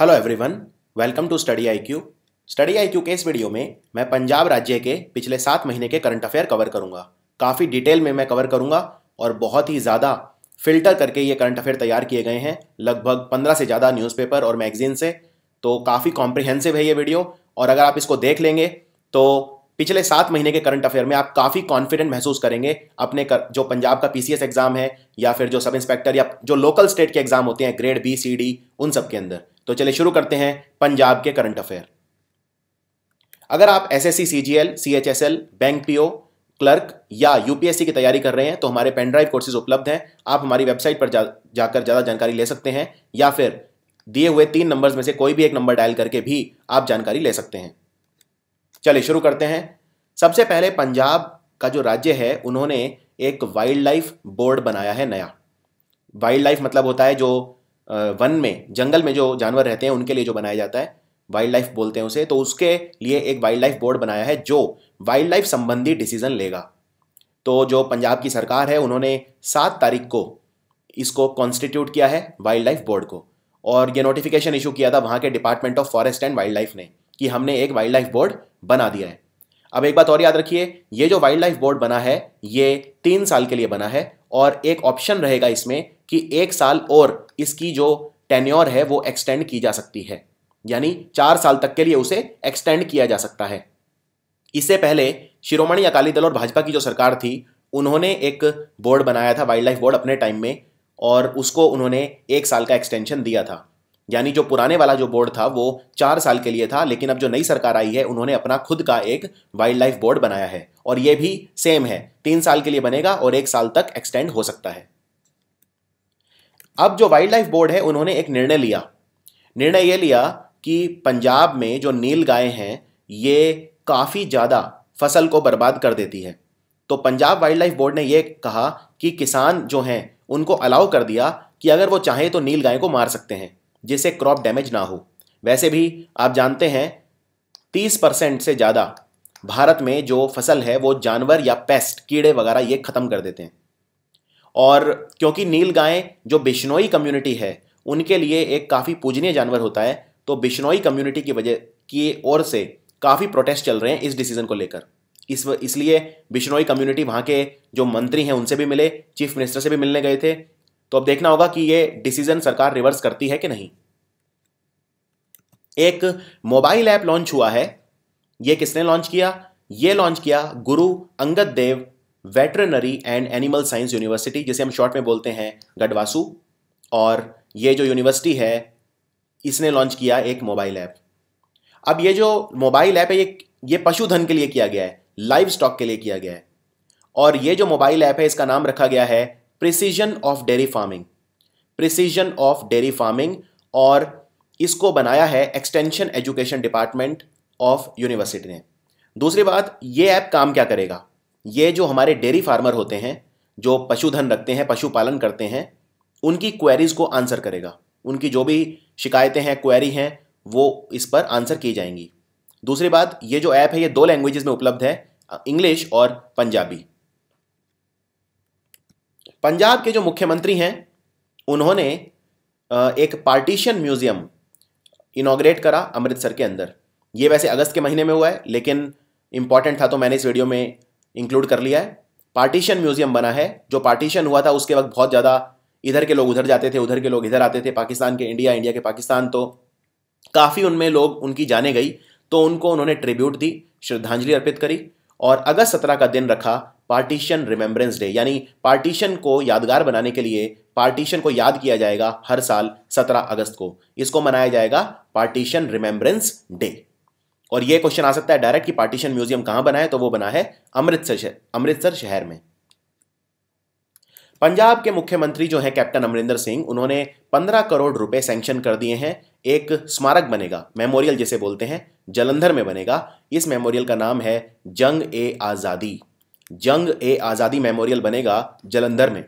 Hello everyone, welcome to study IQ. Study IQ के इस video में मैं पंजाब राज्य के पिछले 7 महीने के करंट अफेयर कवर करूंगा। काफ़ी डिटेल में मैं कवर करूंगा और बहुत ही ज़्यादा फिल्टर करके ये करंट अफेयर तैयार किए गए हैं, लगभग 15 से ज़्यादा न्यूज़पेपर और मैगजीन से। तो काफ़ी कॉम्प्रिहेंसिव है ये वीडियो, और अगर आप इसको देख लेंगे तो पिछले 7 महीने के करंट अफेयर में आप काफ़ी कॉन्फिडेंट महसूस करेंगे अपने जो पंजाब का PCS एग्ज़ाम है या फिर जो सब इंस्पेक्टर या जो लोकल स्टेट के एग्ज़ाम होते हैं ग्रेड B, C, D, उन सब के अंदर। तो चलिए शुरू करते हैं पंजाब के करंट अफेयर। अगर आप SSC, CGL, CHSL, bank PO, clerk या UPSC की तैयारी कर रहे हैं तो हमारे पेनड्राइव कोर्सेज उपलब्ध हैं। आप हमारी वेबसाइट पर जाकर ज़्यादा जानकारी ले सकते हैं या फिर दिए हुए 3 नंबर्स में से कोई भी एक नंबर डायल करके भी आप जानकारी ले सकते हैं। चलिए शुरू करते हैं। सबसे पहले पंजाब का जो राज्य है उन्होंने एक वाइल्ड लाइफ बोर्ड बनाया है नया। वाइल्ड लाइफ मतलब होता है जो वन में, जंगल में जो जानवर रहते हैं उनके लिए जो बनाया जाता है, वाइल्ड लाइफ बोलते हैं उसे। तो उसके लिए एक वाइल्ड लाइफ बोर्ड बनाया है जो वाइल्ड लाइफ संबंधी डिसीजन लेगा। तो जो पंजाब की सरकार है उन्होंने 7 तारीख को इसको कॉन्स्टिट्यूट किया है वाइल्ड लाइफ बोर्ड को, और ये नोटिफिकेशन इशू किया था वहाँ के department of forest and wild life ने कि हमने एक वाइल्ड लाइफ बोर्ड बना दिया है। अब एक बात और याद रखिए, ये जो वाइल्ड लाइफ बोर्ड बना है ये 3 साल के लिए बना है, और एक ऑप्शन रहेगा इसमें कि 1 साल और इसकी जो टेन्योर है वो एक्सटेंड की जा सकती है, यानी 4 साल तक के लिए उसे एक्सटेंड किया जा सकता है। इससे पहले शिरोमणि अकाली दल और भाजपा की जो सरकार थी उन्होंने एक बोर्ड बनाया था वाइल्ड लाइफ बोर्ड अपने टाइम में, और उसको उन्होंने 1 साल का एक्सटेंशन दिया था। यानी जो पुराने वाला जो बोर्ड था वो 4 साल के लिए था, लेकिन अब जो नई सरकार आई है उन्होंने अपना खुद का एक वाइल्ड लाइफ बोर्ड बनाया है, और ये भी सेम है, 3 साल के लिए बनेगा और 1 साल तक एक्सटेंड हो सकता है। अब जो वाइल्ड लाइफ बोर्ड है उन्होंने एक निर्णय लिया, निर्णय ये लिया कि पंजाब में जो नील गायें हैं ये काफ़ी ज़्यादा फसल को बर्बाद कर देती है। तो पंजाब वाइल्ड लाइफ बोर्ड ने ये कहा कि किसान जो हैं उनको अलाउ कर दिया कि अगर वो चाहें तो नील गाय को मार सकते हैं जिससे क्रॉप डैमेज ना हो। वैसे भी आप जानते हैं 30% से ज़्यादा भारत में जो फसल है वो जानवर या पेस्ट, कीड़े वगैरह ये ख़त्म कर देते हैं, और क्योंकि नील गायें जो बिश्नोई कम्युनिटी है उनके लिए एक काफ़ी पूजनीय जानवर होता है, तो बिश्नोई कम्युनिटी की वजह की ओर से काफ़ी प्रोटेस्ट चल रहे हैं इस डिसीज़न को लेकर। इसलिए बिश्नोई कम्युनिटी वहाँ के जो मंत्री हैं उनसे भी मिले, चीफ मिनिस्टर से भी मिलने गए थे। तो अब देखना होगा कि ये डिसीजन सरकार रिवर्स करती है कि नहीं। एक मोबाइल ऐप लॉन्च हुआ है, ये किसने लॉन्च किया? ये लॉन्च किया Guru Angad Dev veterinary and animal science university, जिसे हम शॉर्ट में बोलते हैं गढ़वासू, और ये जो यूनिवर्सिटी है इसने लॉन्च किया एक मोबाइल ऐप। अब ये जो मोबाइल ऐप है ये पशुधन के लिए किया गया है, लाइव स्टॉक के लिए किया गया है, और ये जो मोबाइल ऐप है इसका नाम रखा गया है प्रिसीजन ऑफ डेयरी फार्मिंग, और इसको बनाया है extension education department of university ने। दूसरी बात, ये ऐप काम क्या करेगा? ये जो हमारे डेयरी फार्मर होते हैं, जो पशुधन रखते हैं, पशुपालन करते हैं, उनकी क्वेरीज को आंसर करेगा। उनकी जो भी शिकायतें हैं, क्वेरी हैं, वो इस पर आंसर की जाएंगी। दूसरी बात, ये जो ऐप है ये 2 लैंग्वेजेस में उपलब्ध है, इंग्लिश और पंजाबी। पंजाब के जो मुख्यमंत्री हैं उन्होंने एक पार्टीशन म्यूजियम इनॉग्रेट करा अमृतसर के अंदर। ये वैसे अगस्त के महीने में हुआ है, लेकिन इम्पॉर्टेंट था तो मैंने इस वीडियो में इंक्लूड कर लिया है। पार्टीशन म्यूजियम बना है। जो पार्टीशन हुआ था उसके वक्त बहुत ज़्यादा इधर के लोग उधर जाते थे, उधर के लोग इधर आते थे, पाकिस्तान के इंडिया, इंडिया के पाकिस्तान, तो काफ़ी उनमें लोग, उनकी जाने गई, तो उनको उन्होंने ट्रिब्यूट दी, श्रद्धांजलि अर्पित करी, और अगस्त 17 का दिन रखा पार्टीशन रिमेम्बरेंस डे, यानी पार्टीशन को यादगार बनाने के लिए पार्टीशन को याद किया जाएगा हर साल 17 अगस्त को। इसको मनाया जाएगा पार्टीशन रिमेम्बरेंस डे। और ये क्वेश्चन आ सकता है डायरेक्ट कि पार्टीशन म्यूजियम कहाँ बना है, तो वो बना है अमृतसर शहर में। पंजाब के मुख्यमंत्री जो है कैप्टन अमरिंदर सिंह, उन्होंने 15 करोड़ रुपए सैंक्शन कर दिए हैं। एक स्मारक बनेगा, मेमोरियल जिसे बोलते हैं, जलंधर में बनेगा। इस मेमोरियल का नाम है जंग-ए-आज़ादी मेमोरियल बनेगा जलंधर में।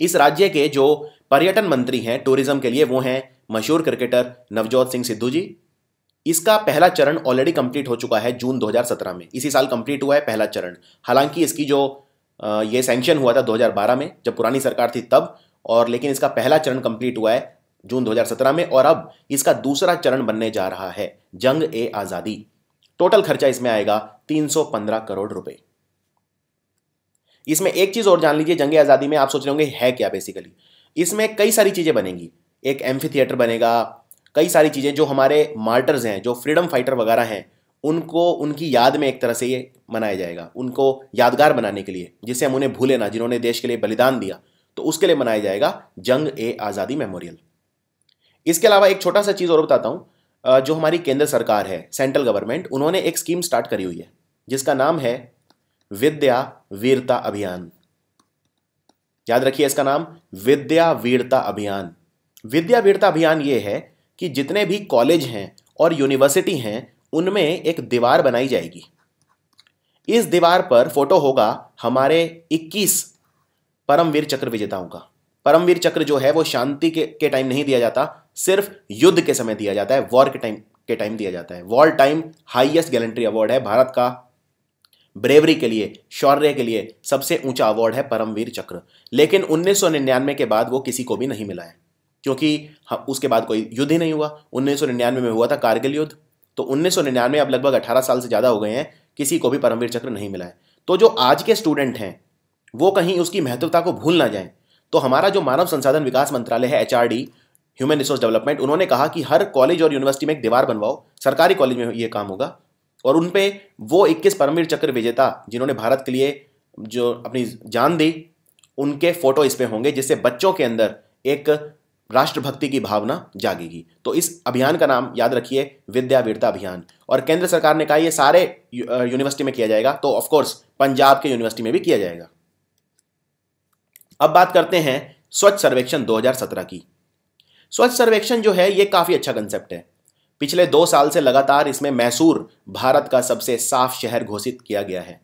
इस राज्य के जो पर्यटन मंत्री हैं टूरिज्म के लिए वो हैं मशहूर क्रिकेटर नवजोत सिंह सिद्धू जी। इसका पहला चरण ऑलरेडी कंप्लीट हो चुका है जून 2017 में, इसी साल कंप्लीट हुआ है पहला चरण। हालांकि इसकी जो ये सैंक्शन हुआ था 2012 में जब पुरानी सरकार थी तब, और लेकिन इसका पहला चरण कंप्लीट हुआ है जून 2017 में, और अब इसका दूसरा चरण बनने जा रहा है जंग ए आजादी। टोटल खर्चा इसमें आएगा 315 करोड़ रुपए। इसमें एक चीज और जान लीजिए, जंग ए आजादी में आप सोच रहे होंगे है क्या। बेसिकली इसमें कई सारी चीजें बनेंगी, एक एम्फी थिएटर बनेगा, कई सारी चीजें जो हमारे मार्टर्स हैं, जो फ्रीडम फाइटर वगैरह हैं, उनको उनकी याद में एक तरह से ये मनाया जाएगा, उनको यादगार बनाने के लिए, जिससे हम उन्हें भूले ना जिन्होंने देश के लिए बलिदान दिया, तो उसके लिए मनाया जाएगा जंग ए आज़ादी मेमोरियल। इसके अलावा एक छोटा सा चीज़ और बताता हूँ, जो हमारी केंद्र सरकार है, सेंट्रल गवर्नमेंट, उन्होंने एक स्कीम स्टार्ट करी हुई है जिसका नाम है विद्या वीरता अभियान। याद रखिए इसका नाम विद्या वीरता अभियान। विद्या वीरता अभियान ये है कि जितने भी कॉलेज हैं और यूनिवर्सिटी हैं उनमें एक दीवार बनाई जाएगी। इस दीवार पर फोटो होगा हमारे 21 परमवीर चक्र विजेताओं का। परमवीर चक्र जो है वो शांति के टाइम नहीं दिया जाता, सिर्फ युद्ध के समय दिया जाता है, वॉर के टाइम दिया जाता है। War time highest gallantry award है भारत का, ब्रेवरी के लिए, शौर्य के लिए सबसे ऊंचा अवार्ड है परमवीर चक्र। लेकिन 1999 के बाद वो किसी को भी नहीं मिला है, क्योंकि उसके बाद कोई युद्ध ही नहीं हुआ। 1999 में हुआ था कारगिल युद्ध, तो 1999 अब लगभग 18 साल से ज़्यादा हो गए हैं, किसी को भी परमवीर चक्र नहीं मिला है। तो जो आज के स्टूडेंट हैं वो कहीं उसकी महत्वता को भूल ना जाएं। तो हमारा जो मानव संसाधन विकास मंत्रालय है, HRD, ह्यूमन रिसोर्स डेवलपमेंट, उन्होंने कहा कि हर कॉलेज और यूनिवर्सिटी में एक दीवार बनवाओ। सरकारी कॉलेज में ये काम होगा और उन पर वो 21 परमवीर चक्र विजेता जिन्होंने भारत के लिए जो अपनी जान दी, उनके फोटो इस पर होंगे, जिससे बच्चों के अंदर एक राष्ट्रभक्ति की भावना जागेगी। तो इस अभियान का नाम याद रखिए विद्या वीरता अभियान। और केंद्र सरकार ने कहा ये सारे यूनिवर्सिटी में किया जाएगा, तो ऑफ कोर्स पंजाब के यूनिवर्सिटी में भी किया जाएगा। अब बात करते हैं स्वच्छ सर्वेक्षण 2017 की। स्वच्छ सर्वेक्षण जो है ये काफ़ी अच्छा कंसेप्ट है। पिछले 2 साल से लगातार इसमें मैसूर भारत का सबसे साफ शहर घोषित किया गया है।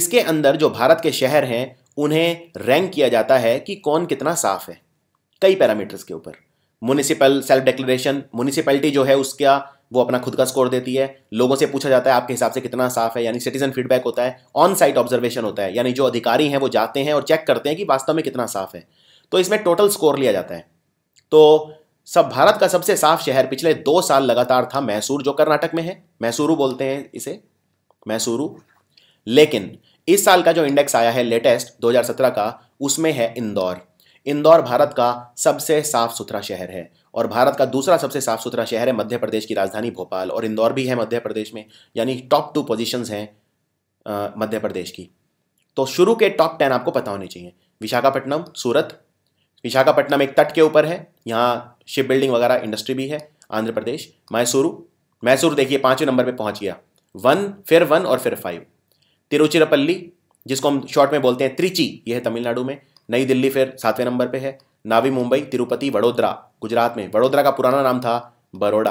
इसके अंदर जो भारत के शहर हैं उन्हें रैंक किया जाता है कि कौन कितना साफ है, कई पैरामीटर्स के ऊपर। म्युनिसिपल सेल्फ डिक्लेरेशन, म्युनिसिपैलिटी जो है उसका वो अपना खुद का स्कोर देती है। लोगों से पूछा जाता है आपके हिसाब से कितना साफ है, यानी सिटीजन फीडबैक होता है। ऑन साइट ऑब्जर्वेशन होता है, यानी जो अधिकारी हैं वो जाते हैं और चेक करते हैं कि वास्तव में कितना साफ है। तो इसमें टोटल स्कोर लिया जाता है। तो सब भारत का सबसे साफ शहर पिछले 2 साल लगातार था मैसूर, जो कर्नाटक में है। मैसूरू बोलते हैं इसे, मैसूरू। लेकिन इस साल का जो इंडेक्स आया है लेटेस्ट 2017 का, उसमें है इंदौर। इंदौर भारत का सबसे साफ सुथरा शहर है और भारत का दूसरा सबसे साफ सुथरा शहर है मध्य प्रदेश की राजधानी भोपाल, और इंदौर भी है मध्य प्रदेश में, यानी टॉप 2 पोजीशंस हैं मध्य प्रदेश की। तो शुरू के टॉप 10 आपको पता होने चाहिए। विशाखापट्टनम, सूरत। विशाखापट्टनम एक तट के ऊपर है, यहाँ शिप बिल्डिंग वगैरह इंडस्ट्री भी है, आंध्र प्रदेश। मैसूर देखिए 5वें नंबर पर पहुँच गया, 1 फिर 1 और फिर 5। तिरुचिरापल्ली जिसको हम शॉर्ट में बोलते हैं त्रिची, यह है तमिलनाडु में। नई दिल्ली फिर 7वें नंबर पे है। नावी मुंबई, तिरुपति, वडोदरा गुजरात में, वडोदरा का पुराना नाम था बड़ौदा।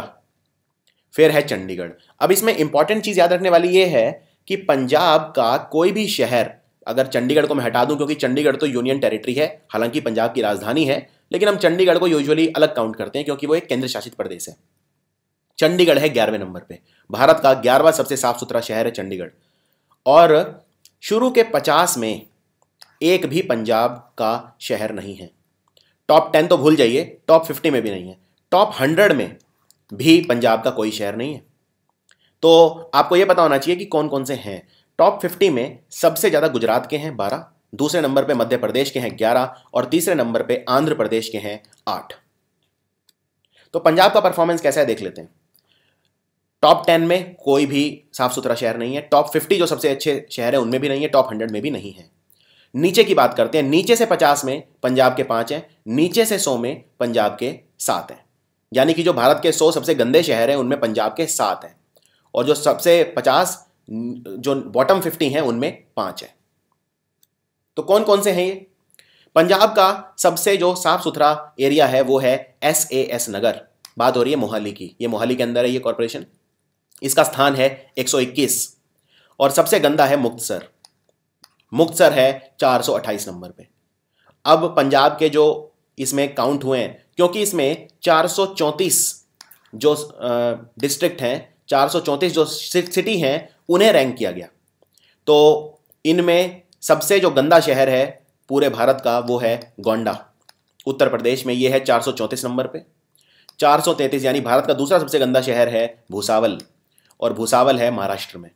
फिर है चंडीगढ़। अब इसमें इंपॉर्टेंट चीज़ याद रखने वाली ये है कि पंजाब का कोई भी शहर, अगर चंडीगढ़ को मैं हटा दूं क्योंकि चंडीगढ़ तो यूनियन टेरिटरी है, हालांकि पंजाब की राजधानी है, लेकिन हम चंडीगढ़ को यूजुअली अलग काउंट करते हैं क्योंकि वो एक केंद्र शासित प्रदेश है। चंडीगढ़ है 11वें नंबर पर, भारत का 11वां सबसे साफ सुथरा शहर है चंडीगढ़। और शुरू के 50 में एक भी पंजाब का शहर नहीं है। टॉप 10 तो भूल जाइए, टॉप 50 में भी नहीं है, टॉप 100 में भी पंजाब का कोई शहर नहीं है। तो आपको ये पता होना चाहिए कि कौन कौन से हैं। टॉप 50 में सबसे ज़्यादा गुजरात के हैं 12, दूसरे नंबर पे मध्य प्रदेश के हैं 11 और तीसरे नंबर पे आंध्र प्रदेश के हैं 8। तो पंजाब का परफॉर्मेंस कैसा है देख लेते हैं। टॉप 10 में कोई भी साफ सुथरा शहर नहीं है, टॉप 50 जो सबसे अच्छे शहर है उनमें भी नहीं है, टॉप 100 में भी नहीं है। नीचे की बात करते हैं। नीचे से 50 में पंजाब के 5 हैं, नीचे से 100 में पंजाब के 7 हैं, यानी कि जो भारत के 100 सबसे गंदे शहर हैं उनमें पंजाब के 7 हैं, और जो सबसे 50 जो बॉटम 50 हैं उनमें 5 हैं। तो कौन कौन से हैं ये। पंजाब का सबसे जो साफ सुथरा एरिया है वो है SAS नगर। बात हो रही है मोहाली की, ये मोहाली के अंदर है ये कॉरपोरेशन। इसका स्थान है 121 और सबसे गंदा है मुक्तसर। मुक्तसर है 428 नंबर पे। अब पंजाब के जो इसमें काउंट हुए हैं, क्योंकि इसमें 434 जो डिस्ट्रिक्ट हैं, 434 जो सिटी हैं उन्हें रैंक किया गया। तो इनमें सबसे जो गंदा शहर है पूरे भारत का वो है गोंडा, उत्तर प्रदेश में ये है 434 नंबर पे। 433 यानी भारत का दूसरा सबसे गंदा शहर है भुसावल, और भुसावल है महाराष्ट्र में।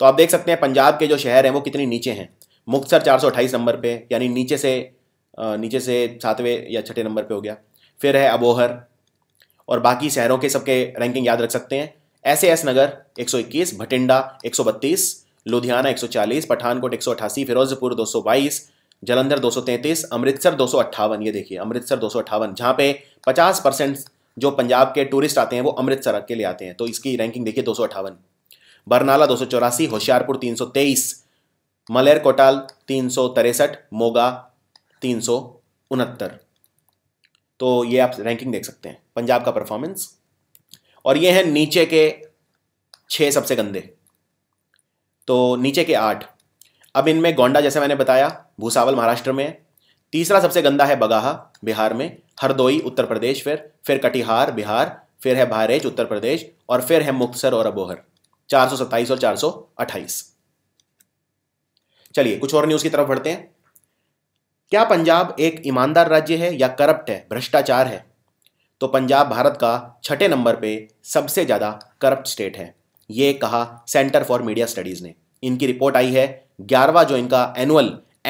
तो आप देख सकते हैं पंजाब के जो शहर हैं वो कितने नीचे हैं। मुक्तसर 428 नंबर पे, यानी नीचे से 7वें या 6ठे नंबर पे हो गया। फिर है अबोहर, और बाकी शहरों के सबके रैंकिंग याद रख सकते हैं। एस नगर 121, भटिंडा 132, लुधियाना 140, पठानकोट 188, फिरोजपुर 222, जलंधर 233, अमृतसर 258। ये देखिए अमृतसर 258, जहाँ पे 50% जो पंजाब के टूरिस्ट आते हैं वो अमृतसर के लिए आते हैं, तो इसकी रैंकिंग देखिए 258। बरनाला 284, होशियारपुर 323, मलेर कोटाल 363, मोगा 369। तो ये आप रैंकिंग देख सकते हैं पंजाब का परफॉर्मेंस। और ये हैं नीचे के 6 सबसे गंदे, तो नीचे के 8। अब इनमें गोंडा, जैसे मैंने बताया, भुसावल महाराष्ट्र में। तीसरा सबसे गंदा है बगाहा बिहार में, हरदोई उत्तर प्रदेश, फिर कटिहार बिहार, फिर है बहरेच उत्तर प्रदेश, और फिर है मुक्तसर और अबोहर। 427 और 428। चलिए कुछ और न्यूज़ की तरफ बढ़ते हैं। क्या पंजाब एक ईमानदार राज्य है या करप्ट है, भ्रष्टाचार है? तो पंजाब भारत का 6ठे नंबर पे सबसे ज़्यादा करप्ट स्टेट है, ये कहा सेंटर फॉर मीडिया स्टडीज़ ने। इनकी रिपोर्ट आई है 11वां, जो इनका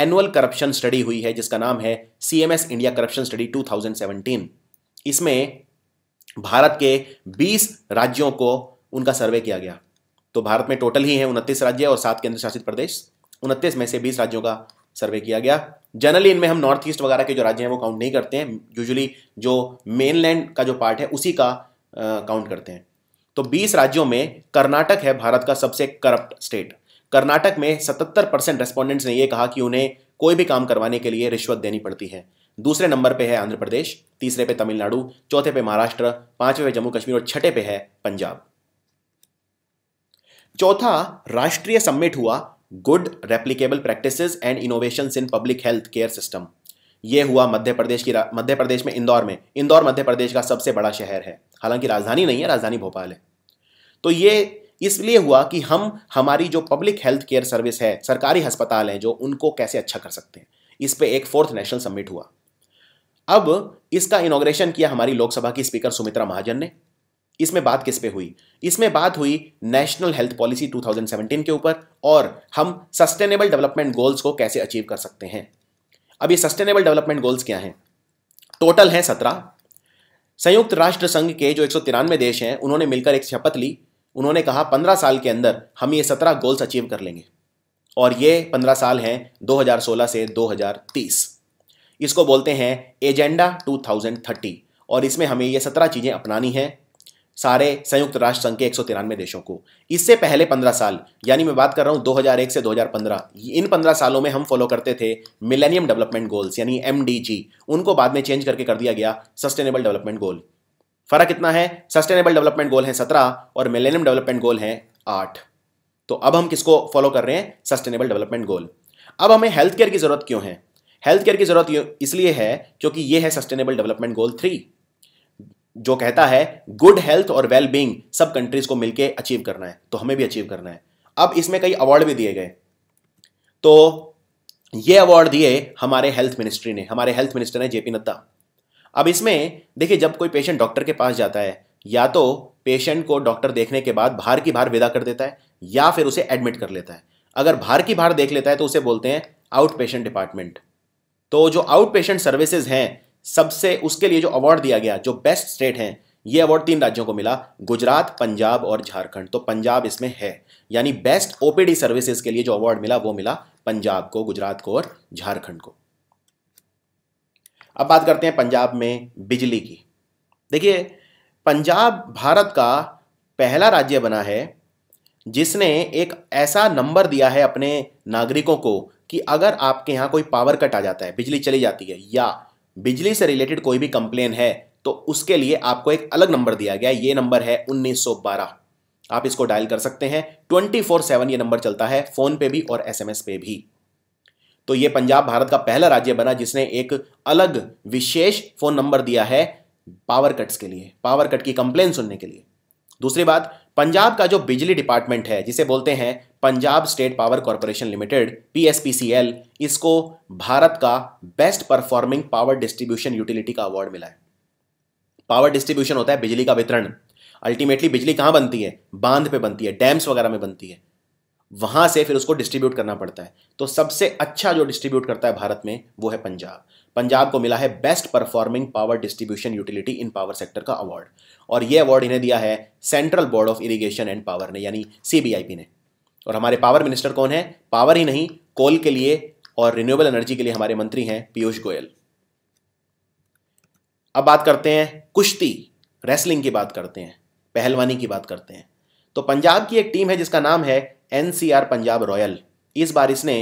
एनुअल करप्शन स्टडी हुई है, जिसका नाम है CMS इंडिया करप्शन स्टडी 2017। इसमें भारत के 20 राज्यों को उनका सर्वे किया गया। तो भारत में टोटल ही है 29 राज्य और 7 केंद्र शासित प्रदेश। 29 में से 20 राज्यों का सर्वे किया गया। जनरली इनमें हम नॉर्थ ईस्ट वगैरह के जो राज्य हैं वो काउंट नहीं करते हैं, यूजुअली जो मेनलैंड का जो पार्ट है उसी का काउंट करते हैं। तो 20 राज्यों में कर्नाटक है भारत का सबसे करप्ट स्टेट। कर्नाटक में 77% रेस्पोंडेंट्स ने यह कहा कि उन्हें कोई भी काम करवाने के लिए रिश्वत देनी पड़ती है। दूसरे नंबर पे है आंध्र प्रदेश, तीसरे पे तमिलनाडु, चौथे पे महाराष्ट्र, पांचवे पे जम्मू कश्मीर और 6ठे पे है पंजाब। चौथा राष्ट्रीय सम्मिट हुआ good replicable practices and innovations in public health care system. यह हुआ मध्य प्रदेश में इंदौर में। इंदौर मध्य प्रदेश का सबसे बड़ा शहर है, हालांकि राजधानी नहीं है, राजधानी भोपाल है। तो ये इसलिए हुआ कि हम हमारी जो पब्लिक हेल्थ केयर सर्विस है, सरकारी अस्पताल हैं जो, उनको कैसे अच्छा कर सकते हैं। इस पे एक 4th नेशनल समिट हुआ। अब इसका इनॉग्रेशन किया हमारी लोकसभा की स्पीकर सुमित्रा महाजन ने। इसमें बात किस पे हुई? इसमें बात हुई नेशनल हेल्थ पॉलिसी 2017 के ऊपर, और हम सस्टेनेबल डेवलपमेंट गोल्स को कैसे अचीव कर सकते हैं। अब ये सस्टेनेबल डेवलपमेंट गोल्स क्या हैं? टोटल हैं 17। संयुक्त राष्ट्र संघ के जो 193 देश हैं उन्होंने मिलकर एक शपथ ली। उन्होंने कहा 15 साल के अंदर हम ये 17 गोल्स अचीव कर लेंगे, और ये 15 साल हैं 2016 से 2030। इसको बोलते हैं एजेंडा 2030, और इसमें हमें ये 17 चीज़ें अपनानी हैं सारे संयुक्त राष्ट्र संघ के 193 देशों को। इससे पहले 15 साल, यानी मैं बात कर रहा हूँ 2001 से 2015, इन 15 सालों में हम फॉलो करते थे मिलेनियम डेवलपमेंट गोल्स यानी MDG। उनको बाद में चेंज करके कर दिया गया सस्टेनेबल डेवलपमेंट गोल। फर्क इतना है, सस्टेनेबल डेवलपमेंट गोल है 17 और मिलेनियम डेवलपमेंट गोल है 8। तो अब हम किसको फॉलो कर रहे हैं? Sustainable development goal. अब हमें हेल्थ केयर की ज़रूरत क्यों है? हेल्थ केयर की ज़रूरत इसलिए है क्योंकि ये है सस्टेनेबल डेवलपमेंट गोल 3, जो कहता है गुड हेल्थ और वेल बींग सब कंट्रीज को मिलकर अचीव करना है, तो हमें भी अचीव करना है। अब इसमें कई अवार्ड भी दिए गए, तो ये अवार्ड दिए हमारे हेल्थ मिनिस्ट्री ने। हमारे हेल्थ मिनिस्टर हैं JP नड्डा। अब इसमें देखिए, जब कोई पेशेंट डॉक्टर के पास जाता है, या तो पेशेंट को डॉक्टर देखने के बाद बाहर की बाहर विदा कर देता है, या फिर उसे एडमिट कर लेता है। अगर बाहर की बाहर देख लेता है तो उसे बोलते हैं आउट पेशेंट डिपार्टमेंट। तो जो आउट पेशेंट सर्विसेज हैं सबसे, उसके लिए जो अवार्ड दिया गया, जो बेस्ट स्टेट हैं, ये अवार्ड 3 राज्यों को मिला, गुजरात, पंजाब और झारखंड। तो पंजाब इसमें है, यानी बेस्ट OPD सर्विसेज के लिए जो अवार्ड मिला वो मिला पंजाब को, गुजरात को और झारखंड को। अब बात करते हैं पंजाब में बिजली की। देखिए, पंजाब भारत का पहला राज्य बना है जिसने एक ऐसा नंबर दिया है अपने नागरिकों को कि अगर आपके यहाँ कोई पावर कट आ जाता है, बिजली चली जाती है, या बिजली से रिलेटेड कोई भी कंप्लेन है, तो उसके लिए आपको एक अलग नंबर दिया गया है। ये नंबर है 1912। आप इसको डायल कर सकते हैं। 24/7 ये नंबर चलता है, फ़ोन पे भी और SMS पे भी। तो ये पंजाब भारत का पहला राज्य बना जिसने एक अलग विशेष फ़ोन नंबर दिया है पावर कट्स के लिए, पावर कट की कंप्लेन सुनने के लिए। दूसरी बात, पंजाब का जो बिजली डिपार्टमेंट है जिसे बोलते हैं Punjab state power corporation limited PSPCL, इसको भारत का best performing power distribution utility का अवार्ड मिला है। पावर डिस्ट्रीब्यूशन होता है बिजली का वितरण। अल्टीमेटली बिजली कहाँ बनती है? बांध पे बनती है, डैम्स वगैरह में बनती है, वहाँ से फिर उसको डिस्ट्रीब्यूट करना पड़ता है। तो सबसे अच्छा जो डिस्ट्रीब्यूट करता है भारत में वो है पंजाब। पंजाब को मिला है best performing power distribution utility in power sector का अवार्ड, और ये अवार्ड इन्हें दिया है central board of irrigation and power ने, यानी CBIP ने। और हमारे पावर मिनिस्टर कौन है? पावर ही नहीं, कोल के लिए और रिन्यूएबल एनर्जी के लिए हमारे मंत्री हैं पीयूष गोयल। अब बात करते हैं कुश्ती, रेसलिंग की बात करते हैं, पहलवानी की बात करते हैं। तो पंजाब की एक टीम है जिसका नाम है NCR पंजाब रॉयल। इस बार इसने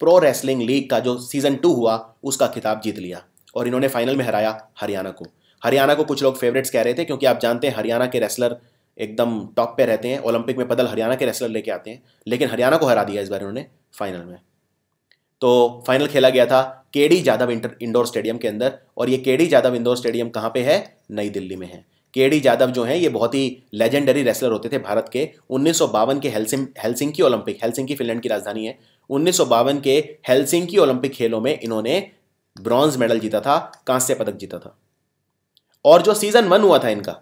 प्रो रेसलिंग लीग का जो सीजन 2 हुआ उसका खिताब जीत लिया और इन्होंने फाइनल में हराया हरियाणा को। हरियाणा को कुछ लोग फेवरेट्स कह रहे थे क्योंकि आप जानते हैं हरियाणा के रेसलर एकदम टॉप पे रहते हैं, ओलंपिक में पदल हरियाणा के रेसलर लेके आते हैं, लेकिन हरियाणा को हरा दिया इस बार इन्होंने फाइनल में। तो फाइनल खेला गया था KD यादव इंडोर स्टेडियम के अंदर, और ये KD यादव इंडोर स्टेडियम कहाँ पे है? नई दिल्ली में है। KD यादव जो हैं ये बहुत ही लेजेंडरी रेसलर होते थे भारत के। 1952 के हेलसिंकी ओलंपिक, हेलसिंकी फिनलैंड की राजधानी है, 1952 के हेलसिंकी ओलंपिक खेलों में इन्होंने ब्रॉन्ज मेडल जीता था, कांस्य पदक जीता था। और जो सीजन 1 हुआ था इनका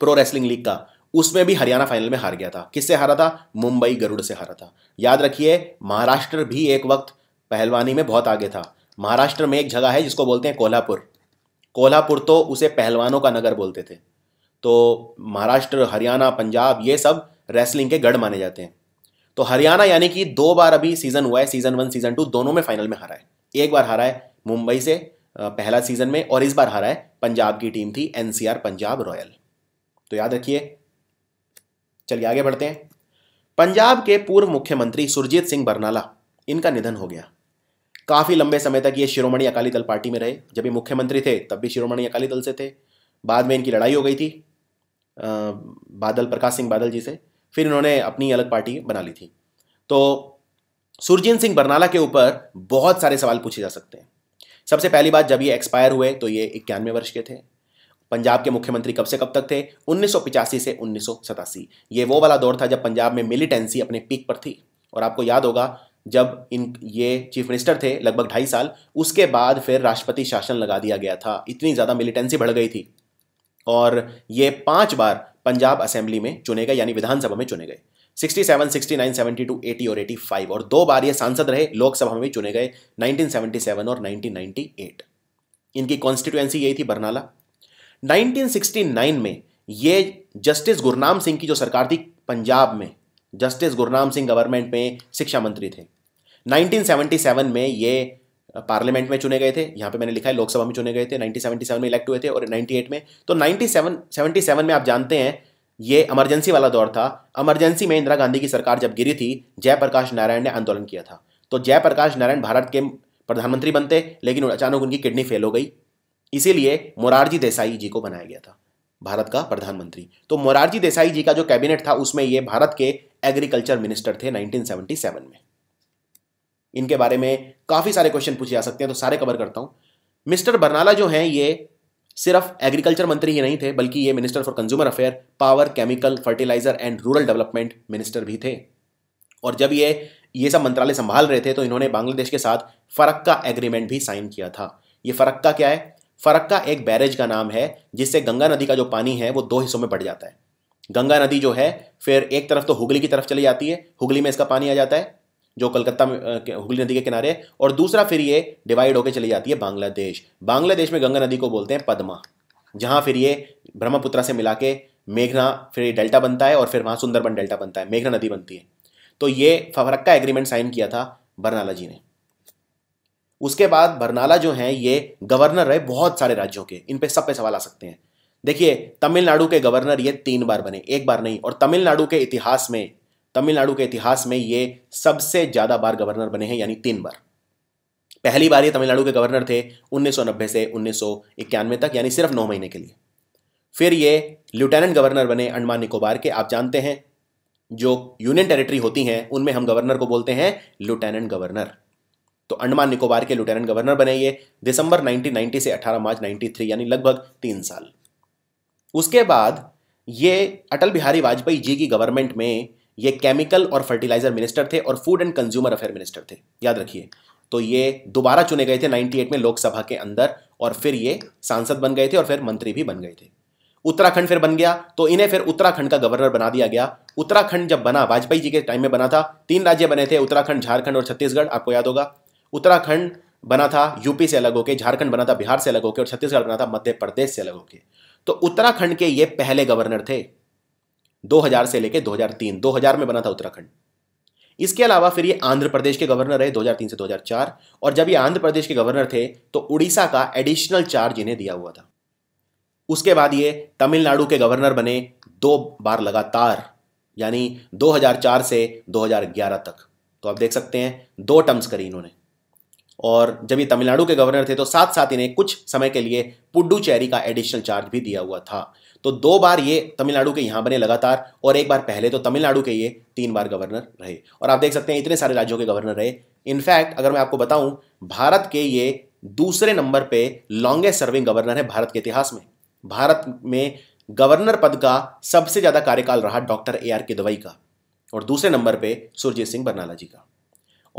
प्रो रेसलिंग लीग का, उसमें भी हरियाणा फाइनल में हार गया था। किससे हारा था? मुंबई गरुड़ से हारा था। याद रखिए, महाराष्ट्र भी एक वक्त पहलवानी में बहुत आगे था। महाराष्ट्र में एक जगह है जिसको बोलते हैं कोल्हापुर। कोल्हापुर तो उसे पहलवानों का नगर बोलते थे। तो महाराष्ट्र, हरियाणा, पंजाब ये सब रेसलिंग के गढ़ माने जाते हैं। तो हरियाणा यानी कि 2 बार अभी सीजन हुआ है, सीजन 1 सीजन 2 दोनों में फाइनल में हारा है। एक बार हारा है मुंबई से पहला सीजन में, और इस बार हारा है, पंजाब की टीम थी NCR पंजाब रॉयल। तो याद रखिए। चलिए आगे बढ़ते हैं। पंजाब के पूर्व मुख्यमंत्री सुरजीत सिंह बरनाला, इनका निधन हो गया। काफ़ी लंबे समय तक ये शिरोमणि अकाली दल पार्टी में रहे। जब ये मुख्यमंत्री थे तब भी शिरोमणि अकाली दल से थे, बाद में इनकी लड़ाई हो गई थी बादल, प्रकाश सिंह बादल जी से, फिर इन्होंने अपनी अलग पार्टी बना ली थी। तो सुरजीत सिंह बरनाला के ऊपर बहुत सारे सवाल पूछे जा सकते हैं। सबसे पहली बात, जब ये एक्सपायर हुए तो ये 91 वर्ष के थे। पंजाब के मुख्यमंत्री कब से कब तक थे? 1985 से 1987। ये वो वाला दौर था जब पंजाब में मिलिटेंसी अपने पीक पर थी। और आपको याद होगा जब ये चीफ मिनिस्टर थे लगभग 2.5 साल, उसके बाद फिर राष्ट्रपति शासन लगा दिया गया था। इतनी ज़्यादा मिलिटेंसी बढ़ गई थी और ये 5 बार पंजाब असेंबली में चुने गए, यानी विधानसभा में चुने गए, 67, 69, 72, 80 और 85। और 2 बार ये सांसद रहे, लोकसभा में भी चुने गए 1977 और 1998। इनकी कॉन्स्टिट्यूएंसी यही थी बरनाला। 1969 में ये जस्टिस गुरनाम सिंह की जो सरकार थी पंजाब में, जस्टिस गुरनाम सिंह गवर्नमेंट में शिक्षा मंत्री थे। 1977 में ये पार्लियामेंट में चुने गए थे, यहाँ पे मैंने लिखा है लोकसभा में चुने गए थे, 1977 में इलेक्ट हुए थे और 98 में। तो 1977 में आप जानते हैं ये इमरजेंसी वाला दौर था। इमरजेंसी में इंदिरा गांधी की सरकार जब गिरी थी, जयप्रकाश नारायण ने आंदोलन किया था। तो जयप्रकाश नारायण भारत के प्रधानमंत्री बनते, लेकिन अचानक उनकी किडनी फेल हो गई, इसीलिए मोरारजी देसाई जी को बनाया गया था भारत का प्रधानमंत्री। तो मोरारजी देसाई जी का जो कैबिनेट था उसमें ये भारत के एग्रीकल्चर मिनिस्टर थे 1977 में। इनके बारे में काफ़ी सारे क्वेश्चन पूछे जा सकते हैं, तो सारे कवर करता हूँ। मिस्टर बरनाला जो हैं ये सिर्फ एग्रीकल्चर मंत्री ही नहीं थे, बल्कि ये minister for consumer affair, power, chemical, fertiliser and rural development minister भी थे। और जब ये सब मंत्रालय संभाल रहे थे तो इन्होंने बांग्लादेश के साथ फरक्का एग्रीमेंट भी साइन किया था। ये फरक्का क्या है? फरक्का एक बैरेज का नाम है जिससे गंगा नदी का जो पानी है वो 2 हिस्सों में बढ़ जाता है। गंगा नदी जो है फिर एक तरफ तो हुगली की तरफ चली जाती है, हुगली में इसका पानी आ जाता है जो कलकत्ता में हुगली नदी के किनारे, और दूसरा फिर ये डिवाइड होकर चली जाती है बांग्लादेश। बांग्लादेश में गंगा नदी को बोलते हैं पद्मा, जहाँ फिर ये ब्रह्मपुत्रा से मिला के मेघना, फिर ये डेल्टा बनता है और फिर वहाँ सुंदरबन डेल्टा बनता है, मेघना नदी बनती है। तो ये फरक्का एग्रीमेंट साइन किया था बरनाला जी ने। उसके बाद बरनाला जो हैं ये गवर्नर रहे बहुत सारे राज्यों के। इन पे सब पे सवाल आ सकते हैं। देखिए, तमिलनाडु के गवर्नर ये 3 बार बने, 1 बार नहीं। और तमिलनाडु के इतिहास में ये सबसे ज़्यादा बार गवर्नर बने हैं, यानी 3 बार। पहली बार ये तमिलनाडु के गवर्नर थे 1990 से 1991 तक, यानी सिर्फ 9 महीने के लिए। फिर ये लेफ्टिनेंट गवर्नर बने अंडमान निकोबार के। आप जानते हैं जो यूनियन टेरिटरी होती हैं उनमें हम गवर्नर को बोलते हैं लेफ्टिनेंट गवर्नर। तो अंडमान निकोबार के लेफ्टिनेंट गवर्नर बने ये दिसंबर 1990 से 18 मार्च 1993, यानी लगभग 3 साल। उसके बाद ये अटल बिहारी वाजपेयी जी की गवर्नमेंट में ये केमिकल और फर्टिलाइजर मिनिस्टर थे और food and consumer affair minister थे, याद रखिए। तो ये दोबारा चुने गए थे 98 में लोकसभा के अंदर और फिर ये सांसद बन गए थे और फिर मंत्री भी बन गए थे। उत्तराखंड फिर बन गया तो इन्हें फिर उत्तराखंड का गवर्नर बना दिया गया। उत्तराखंड जब बना, वाजपेयी जी के टाइम में बना था, 3 राज्य बने थे, उत्तराखंड, झारखंड और छत्तीसगढ़, आपको याद होगा। उत्तराखंड बना था यूपी से अलग होके, झारखंड बना था बिहार से अलग होके और छत्तीसगढ़ बना था मध्य प्रदेश से अलग होके। तो उत्तराखंड के ये पहले गवर्नर थे 2000 से लेके 2003, 2000 में बना था उत्तराखंड। इसके अलावा फिर ये आंध्र प्रदेश के गवर्नर रहे 2003 से 2004 और जब ये आंध्र प्रदेश के गवर्नर थे तो उड़ीसा का एडिशनल चार्ज इन्हें दिया हुआ था। उसके बाद ये तमिलनाडु के गवर्नर बने 2 बार लगातार, यानी 2004 से 2011 तक। तो आप देख सकते हैं 2 टर्म्स करी इन्होंने। और जब ये तमिलनाडु के गवर्नर थे तो साथ साथ इन्हें कुछ समय के लिए पुडुचेरी का एडिशनल चार्ज भी दिया हुआ था। तो 2 बार ये तमिलनाडु के यहाँ बने लगातार और 1 बार पहले, तो तमिलनाडु के ये 3 बार गवर्नर रहे। और आप देख सकते हैं इतने सारे राज्यों के गवर्नर रहे। इनफैक्ट अगर मैं आपको बताऊँ, भारत के ये दूसरे नंबर पर लॉन्गेस्ट सर्विंग गवर्नर है भारत के इतिहास में। भारत में गवर्नर पद का सबसे ज़्यादा कार्यकाल रहा डॉक्टर AR के दवाई का और दूसरे नंबर पे सुरजीत सिंह बरनाला जी का।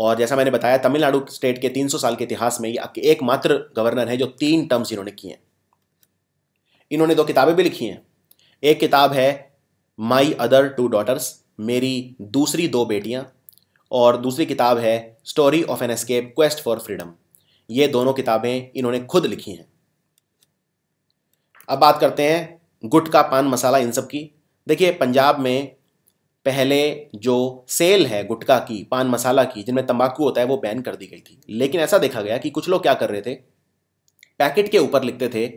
और जैसा मैंने बताया, तमिलनाडु स्टेट के 300 साल के इतिहास में ये एकमात्र गवर्नर है जो 3 टर्म्स इन्होंने किए हैं। इन्होंने 2 किताबें भी लिखी हैं। एक किताब है माई अदर 2 डॉटर्स, मेरी दूसरी 2 बेटियाँ, और दूसरी किताब है story of an escape quest for freedom. ये दोनों किताबें इन्होंने खुद लिखी हैं। अब बात करते हैं गुटखा, पान मसाला, इन सब की। देखिए पंजाब में पहले जो सेल है गुटखा की, पान मसाला की, जिनमें तंबाकू होता है, वो बैन कर दी गई थी। लेकिन ऐसा देखा गया कि कुछ लोग क्या कर रहे थे, पैकेट के ऊपर लिखते थे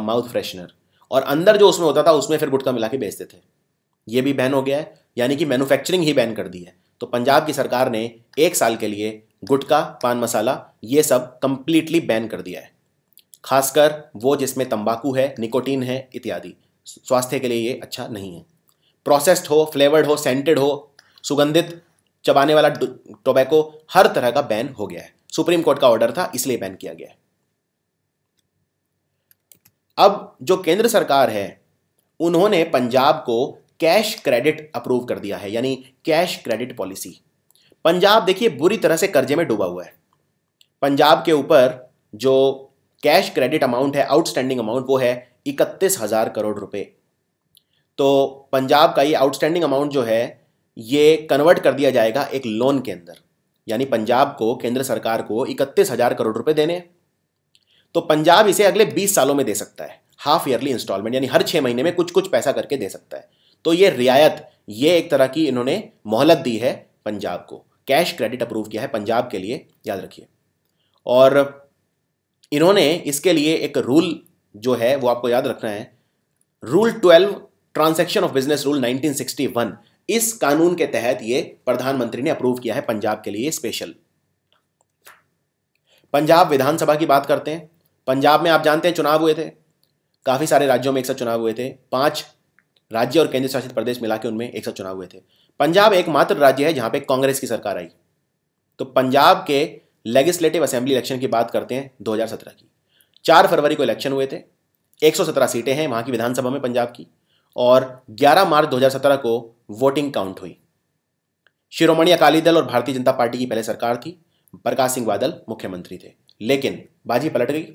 माउथ फ्रेशनर और अंदर जो उसमें होता था उसमें फिर गुटखा मिला के बेचते थे। ये भी बैन हो गया है, यानी कि मैन्युफैक्चरिंग ही बैन कर दी है। तो पंजाब की सरकार ने 1 साल के लिए गुटखा, पान मसाला, ये सब कंप्लीटली बैन कर दिया है, खासकर वो जिसमें तंबाकू है, निकोटीन है इत्यादि। स्वास्थ्य के लिए ये अच्छा नहीं है। प्रोसेस्ड हो, फ्लेवर्ड हो, सेंटेड हो, सुगंधित, चबाने वाला टोबैको, हर तरह का बैन हो गया है। सुप्रीम कोर्ट का ऑर्डर था इसलिए बैन किया गया है। अब जो केंद्र सरकार है उन्होंने पंजाब को कैश क्रेडिट अप्रूव कर दिया है, यानी कैश क्रेडिट पॉलिसी। पंजाब देखिए बुरी तरह से कर्जे में डूबा हुआ है। पंजाब के ऊपर जो कैश क्रेडिट अमाउंट है, आउटस्टैंडिंग अमाउंट, वो है 31,000 करोड़ रुपए। तो पंजाब का ये आउटस्टैंडिंग अमाउंट जो है ये कन्वर्ट कर दिया जाएगा एक लोन के अंदर, यानी पंजाब को, केंद्र सरकार को 31,000 करोड़ रुपए देने। तो पंजाब इसे अगले 20 सालों में दे सकता है, हाफ ईयरली इंस्टॉलमेंट, यानी हर 6 महीने में कुछ कुछ पैसा करके दे सकता है। तो ये रियायत, ये एक तरह की इन्होंने मोहलत दी है पंजाब को, कैश क्रेडिट अप्रूव किया है पंजाब के लिए, याद रखिए। और इन्होंने इसके लिए एक रूल जो है वो आपको याद रखना है, rule 12 transaction of business rule 1961। इस कानून के तहत ये प्रधानमंत्री ने अप्रूव किया है पंजाब के लिए स्पेशल। पंजाब विधानसभा की बात करते हैं। पंजाब में आप जानते हैं चुनाव हुए थे, काफ़ी सारे राज्यों में एक साथ चुनाव हुए थे, 5 राज्य और केंद्र शासित प्रदेश मिला के उनमें एक साथ चुनाव हुए थे। पंजाब एकमात्र राज्य है जहाँ पर कांग्रेस की सरकार आई। तो पंजाब के लेजिस्लेटिव असेंबली इलेक्शन की बात करते हैं 2017 की। 4 फरवरी को इलेक्शन हुए थे, 117 सीटें हैं वहाँ की विधानसभा में पंजाब की, और 11 मार्च 2017 को वोटिंग काउंट हुई। शिरोमणि अकाली दल और भारतीय जनता पार्टी की पहले सरकार थी, प्रकाश सिंह बादल मुख्यमंत्री थे, लेकिन बाजी पलट गई।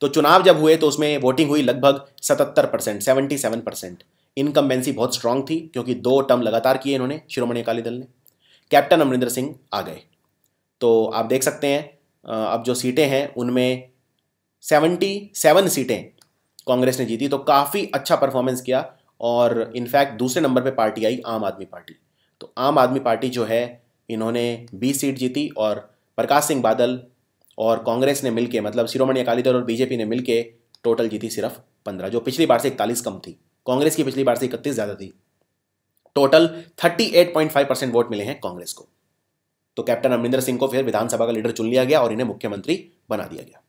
तो चुनाव जब हुए तो उसमें वोटिंग हुई लगभग 77%, 77%। इनकम्बेंसी बहुत स्ट्रांग थी क्योंकि 2 टर्म लगातार किए इन्होंने, शिरोमणि अकाली दल ने। कैप्टन अमरिंदर सिंह आ गए। तो आप देख सकते हैं अब जो सीटें हैं उनमें 77 सीटें कांग्रेस ने जीती, तो काफ़ी अच्छा परफॉर्मेंस किया। और इनफैक्ट दूसरे नंबर पे पार्टी आई आम आदमी पार्टी। तो आम आदमी पार्टी जो है इन्होंने 20 सीट जीती और प्रकाश सिंह बादल और कांग्रेस ने मिलके, मतलब शिरोमणि अकाली दल और बीजेपी ने मिलके टोटल जीती सिर्फ 15, जो पिछली बार से 41 कम थी, कांग्रेस की पिछली बार से 31 ज़्यादा थी। टोटल 38.5% वोट मिले हैं कांग्रेस को। तो कैप्टन अमरिंदर सिंह को फिर विधानसभा का लीडर चुन लिया गया और इन्हें मुख्यमंत्री बना दिया गया।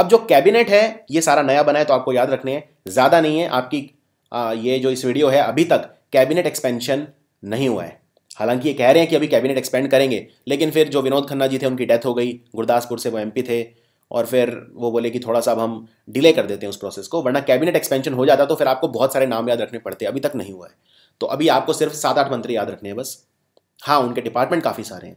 अब जो कैबिनेट है ये सारा नया बना है, तो आपको याद रखने हैं, ज़्यादा नहीं है आपकी ये जो इस वीडियो है, अभी तक कैबिनेट एक्सपेंशन नहीं हुआ है। हालांकि ये कह रहे हैं कि अभी कैबिनेट एक्सपेंड करेंगे, लेकिन फिर जो विनोद खन्ना जी थे उनकी डेथ हो गई, गुरदासपुर से वो MP थे, और फिर वो बोले कि थोड़ा सा अब हम डिले कर देते हैं उस प्रोसेस को, वरना कैबिनेट एक्सपेंशन हो जाता तो फिर आपको बहुत सारे नाम याद रखने पड़ते, अभी तक नहीं हुआ है। तो अभी आपको सिर्फ 7-8 मंत्री याद रखने हैं बस। हाँ, उनके डिपार्टमेंट काफ़ी सारे हैं।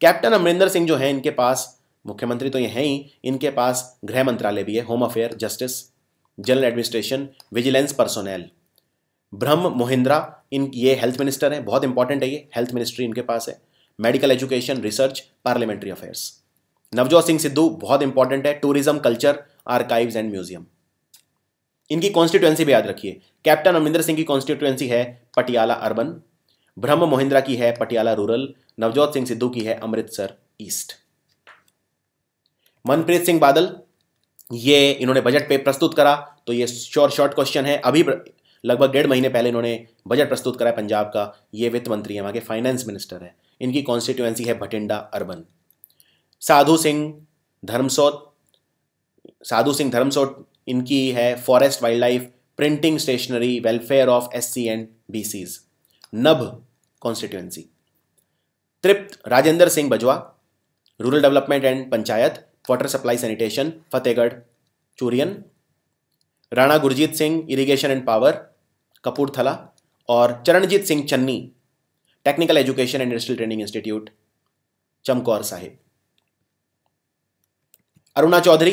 कैप्टन अमरिंदर सिंह जो हैं, इनके पास मुख्यमंत्री तो ये हैं ही, इनके पास गृह मंत्रालय भी है, home affair, justice, general administration, vigilance, personnel. Brahm Mohindra, ये हेल्थ मिनिस्टर हैं, बहुत इंपॉर्टेंट है ये, हेल्थ मिनिस्ट्री इनके पास है, medical education, research, parliamentary affairs. Navjot Singh Sidhu बहुत इंपॉर्टेंट है, tourism, culture, archives and museum. इनकी कॉन्स्टिट्यूएंसी भी याद रखिए। कैप्टन अमरिंदर सिंह की कॉन्स्टिट्यूएंसी है पटियाला अर्बन, ब्रह्म मोहिंद्रा की है पटियाला रूरल, नवजोत सिंह सिद्धू की है अमृतसर ईस्ट। मनप्रीत सिंह बादल, ये इन्होंने बजट पे प्रस्तुत करा, तो ये शॉर्ट क्वेश्चन है। अभी लगभग 1.5 महीने पहले इन्होंने बजट प्रस्तुत करा है पंजाब का। ये वित्त मंत्री हैं, वहाँ के फाइनेंस मिनिस्टर हैं। इनकी कॉन्स्टिट्यूएंसी है भटिंडा अर्बन। साधु सिंह धर्मसोत, इनकी है forest, wild life, printing, stationery, welfare of SC and BCs, Nabha constituency. Tript Rajinder Singh Bajwa, rural development and panchayat, water supply sanitation, Fatehgarh Churian. Rana Gurjeet Singh, irrigation and power, Kapurthala. और Charanjit Singh Channi, technical education and industrial training institute, Chamkaur Sahib. Aruna Chaudhary,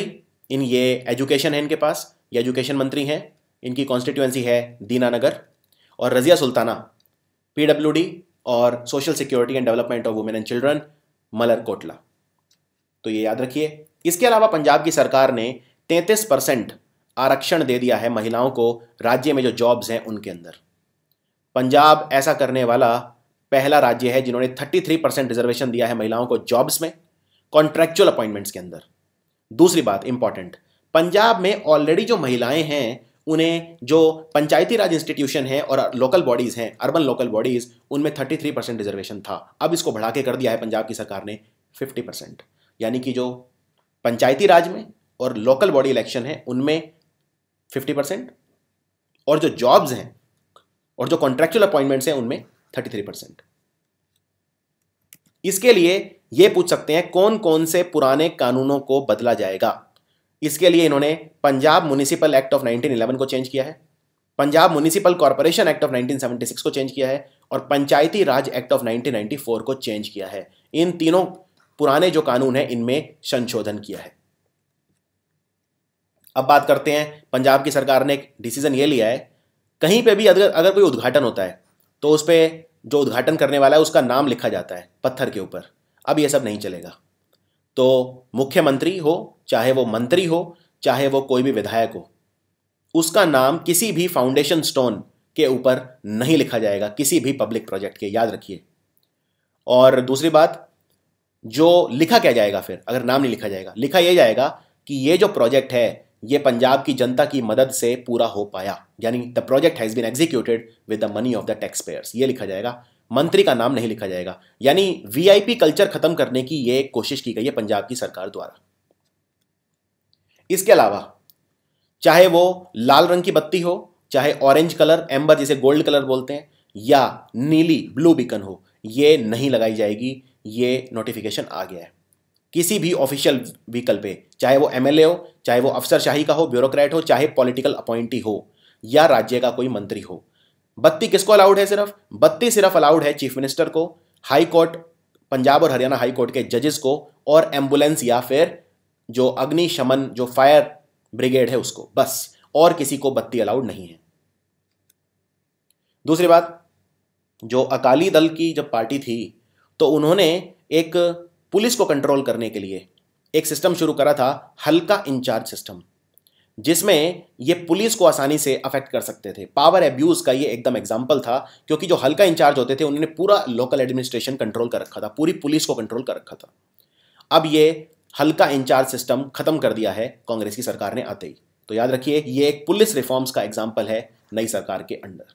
ये एजुकेशन है, इनके पास ये एजुकेशन मंत्री हैं, इनकी कॉन्स्टिट्यूएंसी है दीनानगर। और रजिया सुल्ताना, पीडब्ल्यूडी और social security and development of women and children, Malerkotla. तो ये याद रखिए। इसके अलावा पंजाब की सरकार ने 33% आरक्षण दे दिया है महिलाओं को राज्य में जो जॉब्स हैं उनके अंदर। पंजाब ऐसा करने वाला पहला राज्य है जिन्होंने 33% रिजर्वेशन दिया है महिलाओं को जॉब्स में, कॉन्ट्रैक्चुअल अपॉइंटमेंट्स के अंदर। दूसरी बात इंपॉर्टेंट, पंजाब में ऑलरेडी जो महिलाएं हैं उन्हें जो पंचायती राज इंस्टीट्यूशन हैं और लोकल बॉडीज़ हैं, अर्बन लोकल बॉडीज़, उनमें 33% रिजर्वेशन था। अब इसको बढ़ा के कर दिया है पंजाब की सरकार ने 50%, यानी कि जो पंचायती राज में और लोकल बॉडी इलेक्शन है उनमें 50%, और जो जॉब्स हैं और जो कॉन्ट्रैक्चुअल अपॉइंटमेंट्स हैं उनमें 33%। इसके लिए ये पूछ सकते हैं कौन कौन से पुराने कानूनों को बदला जाएगा। इसके लिए इन्होंने पंजाब म्युनिसिपल एक्ट ऑफ 1911 को चेंज किया है, Punjab municipal corporation act of 1976 को चेंज किया है, और पंचायती राज एक्ट ऑफ 1994 को चेंज किया है। इन तीनों पुराने जो कानून है इनमें संशोधन किया है। अब बात करते हैं, पंजाब की सरकार ने एक डिसीजन ये लिया है, कहीं पर भी अगर कोई उद्घाटन होता है तो उस पर जो उद्घाटन करने वाला है उसका नाम लिखा जाता है पत्थर के ऊपर। अब ये सब नहीं चलेगा। तो मुख्यमंत्री हो, चाहे वो मंत्री हो, चाहे वो कोई भी विधायक हो, उसका नाम किसी भी फाउंडेशन स्टोन के ऊपर नहीं लिखा जाएगा किसी भी पब्लिक प्रोजेक्ट के, याद रखिए। और दूसरी बात, जो लिखा क्या जाएगा फिर अगर नाम नहीं लिखा जाएगा, लिखा यह जाएगा कि ये जो प्रोजेक्ट है ये पंजाब की जनता की मदद से पूरा हो पाया, यानी the project has been executed with the money of the tax payers, ये लिखा जाएगा। मंत्री का नाम नहीं लिखा जाएगा, यानी वीआईपी कल्चर खत्म करने की ये कोशिश की गई है पंजाब की सरकार द्वारा। इसके अलावा चाहे वो लाल रंग की बत्ती हो, चाहे ऑरेंज कलर, एम्बर जिसे गोल्ड कलर बोलते हैं, या नीली ब्लू बीकन हो, ये नहीं लगाई जाएगी। ये नोटिफिकेशन आ गया है। किसी भी ऑफिशियल व्हीकल पे, चाहे वो एमएलए हो, चाहे वो अफसरशाही का हो, ब्यूरोक्रेट हो, चाहे पॉलिटिकल अपॉइंटी हो, या राज्य का कोई मंत्री हो। बत्ती किसको अलाउड है? सिर्फ बत्ती सिर्फ अलाउड है चीफ मिनिस्टर को, हाई कोर्ट, पंजाब और हरियाणा हाई कोर्ट के जजेस को, और एम्बुलेंस या फिर जो अग्निशमन, जो फायर ब्रिगेड है उसको, बस। और किसी को बत्ती अलाउड नहीं है। दूसरी बात, जो अकाली दल की जब पार्टी थी तो उन्होंने एक पुलिस को कंट्रोल करने के लिए एक सिस्टम शुरू करा था, हल्का इंचार्ज सिस्टम, जिसमें ये पुलिस को आसानी से अफेक्ट कर सकते थे। पावर एब्यूज का ये एकदम एग्जांपल था, क्योंकि जो हल्का इंचार्ज होते थे उन्होंने पूरा लोकल एडमिनिस्ट्रेशन कंट्रोल कर रखा था, पूरी पुलिस को कंट्रोल कर रखा था। अब ये हल्का इंचार्ज सिस्टम खत्म कर दिया है कांग्रेस की सरकार ने आते ही। तो याद रखिए, ये एक पुलिस रिफॉर्म्स का एग्जाम्पल है नई सरकार के अंडर।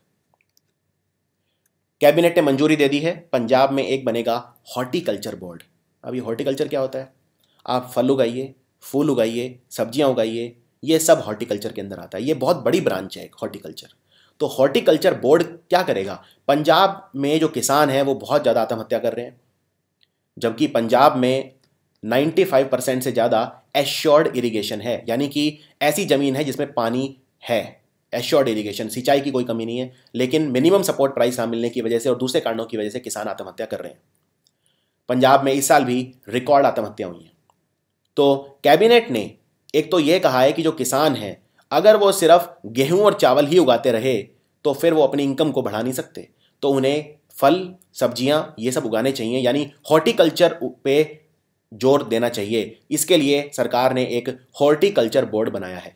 कैबिनेट ने मंजूरी दे दी है, पंजाब में एक बनेगा हॉर्टिकल्चर बोर्ड। अब ये हॉर्टिकल्चर क्या होता है? आप फल उगाइए, फूल उगाइए, सब्जियां उगाइए, ये सब हॉर्टिकल्चर के अंदर आता है। ये बहुत बड़ी ब्रांच है एक हॉर्टिकल्चर। तो हॉर्टिकल्चर बोर्ड क्या करेगा? पंजाब में जो किसान हैं वो बहुत ज़्यादा आत्महत्या कर रहे हैं, जबकि पंजाब में 95% से ज़्यादा एश्योर्ड इरिगेशन है, यानी कि ऐसी ज़मीन है जिसमें पानी है, एश्योर्ड इरिगेशन, सिंचाई की कोई कमी नहीं है। लेकिन मिनिमम सपोर्ट प्राइस ना मिलने की वजह से और दूसरे कारणों की वजह से किसान आत्महत्या कर रहे हैं। पंजाब में इस साल भी रिकॉर्ड आत्महत्या हुई हैं। तो कैबिनेट ने एक तो ये कहा है कि जो किसान हैं अगर वो सिर्फ गेहूं और चावल ही उगाते रहे तो फिर वो अपनी इनकम को बढ़ा नहीं सकते, तो उन्हें फल, सब्जियां ये सब उगाने चाहिए, यानी हॉर्टिकल्चर पे जोर देना चाहिए। इसके लिए सरकार ने एक हॉर्टिकल्चर बोर्ड बनाया है।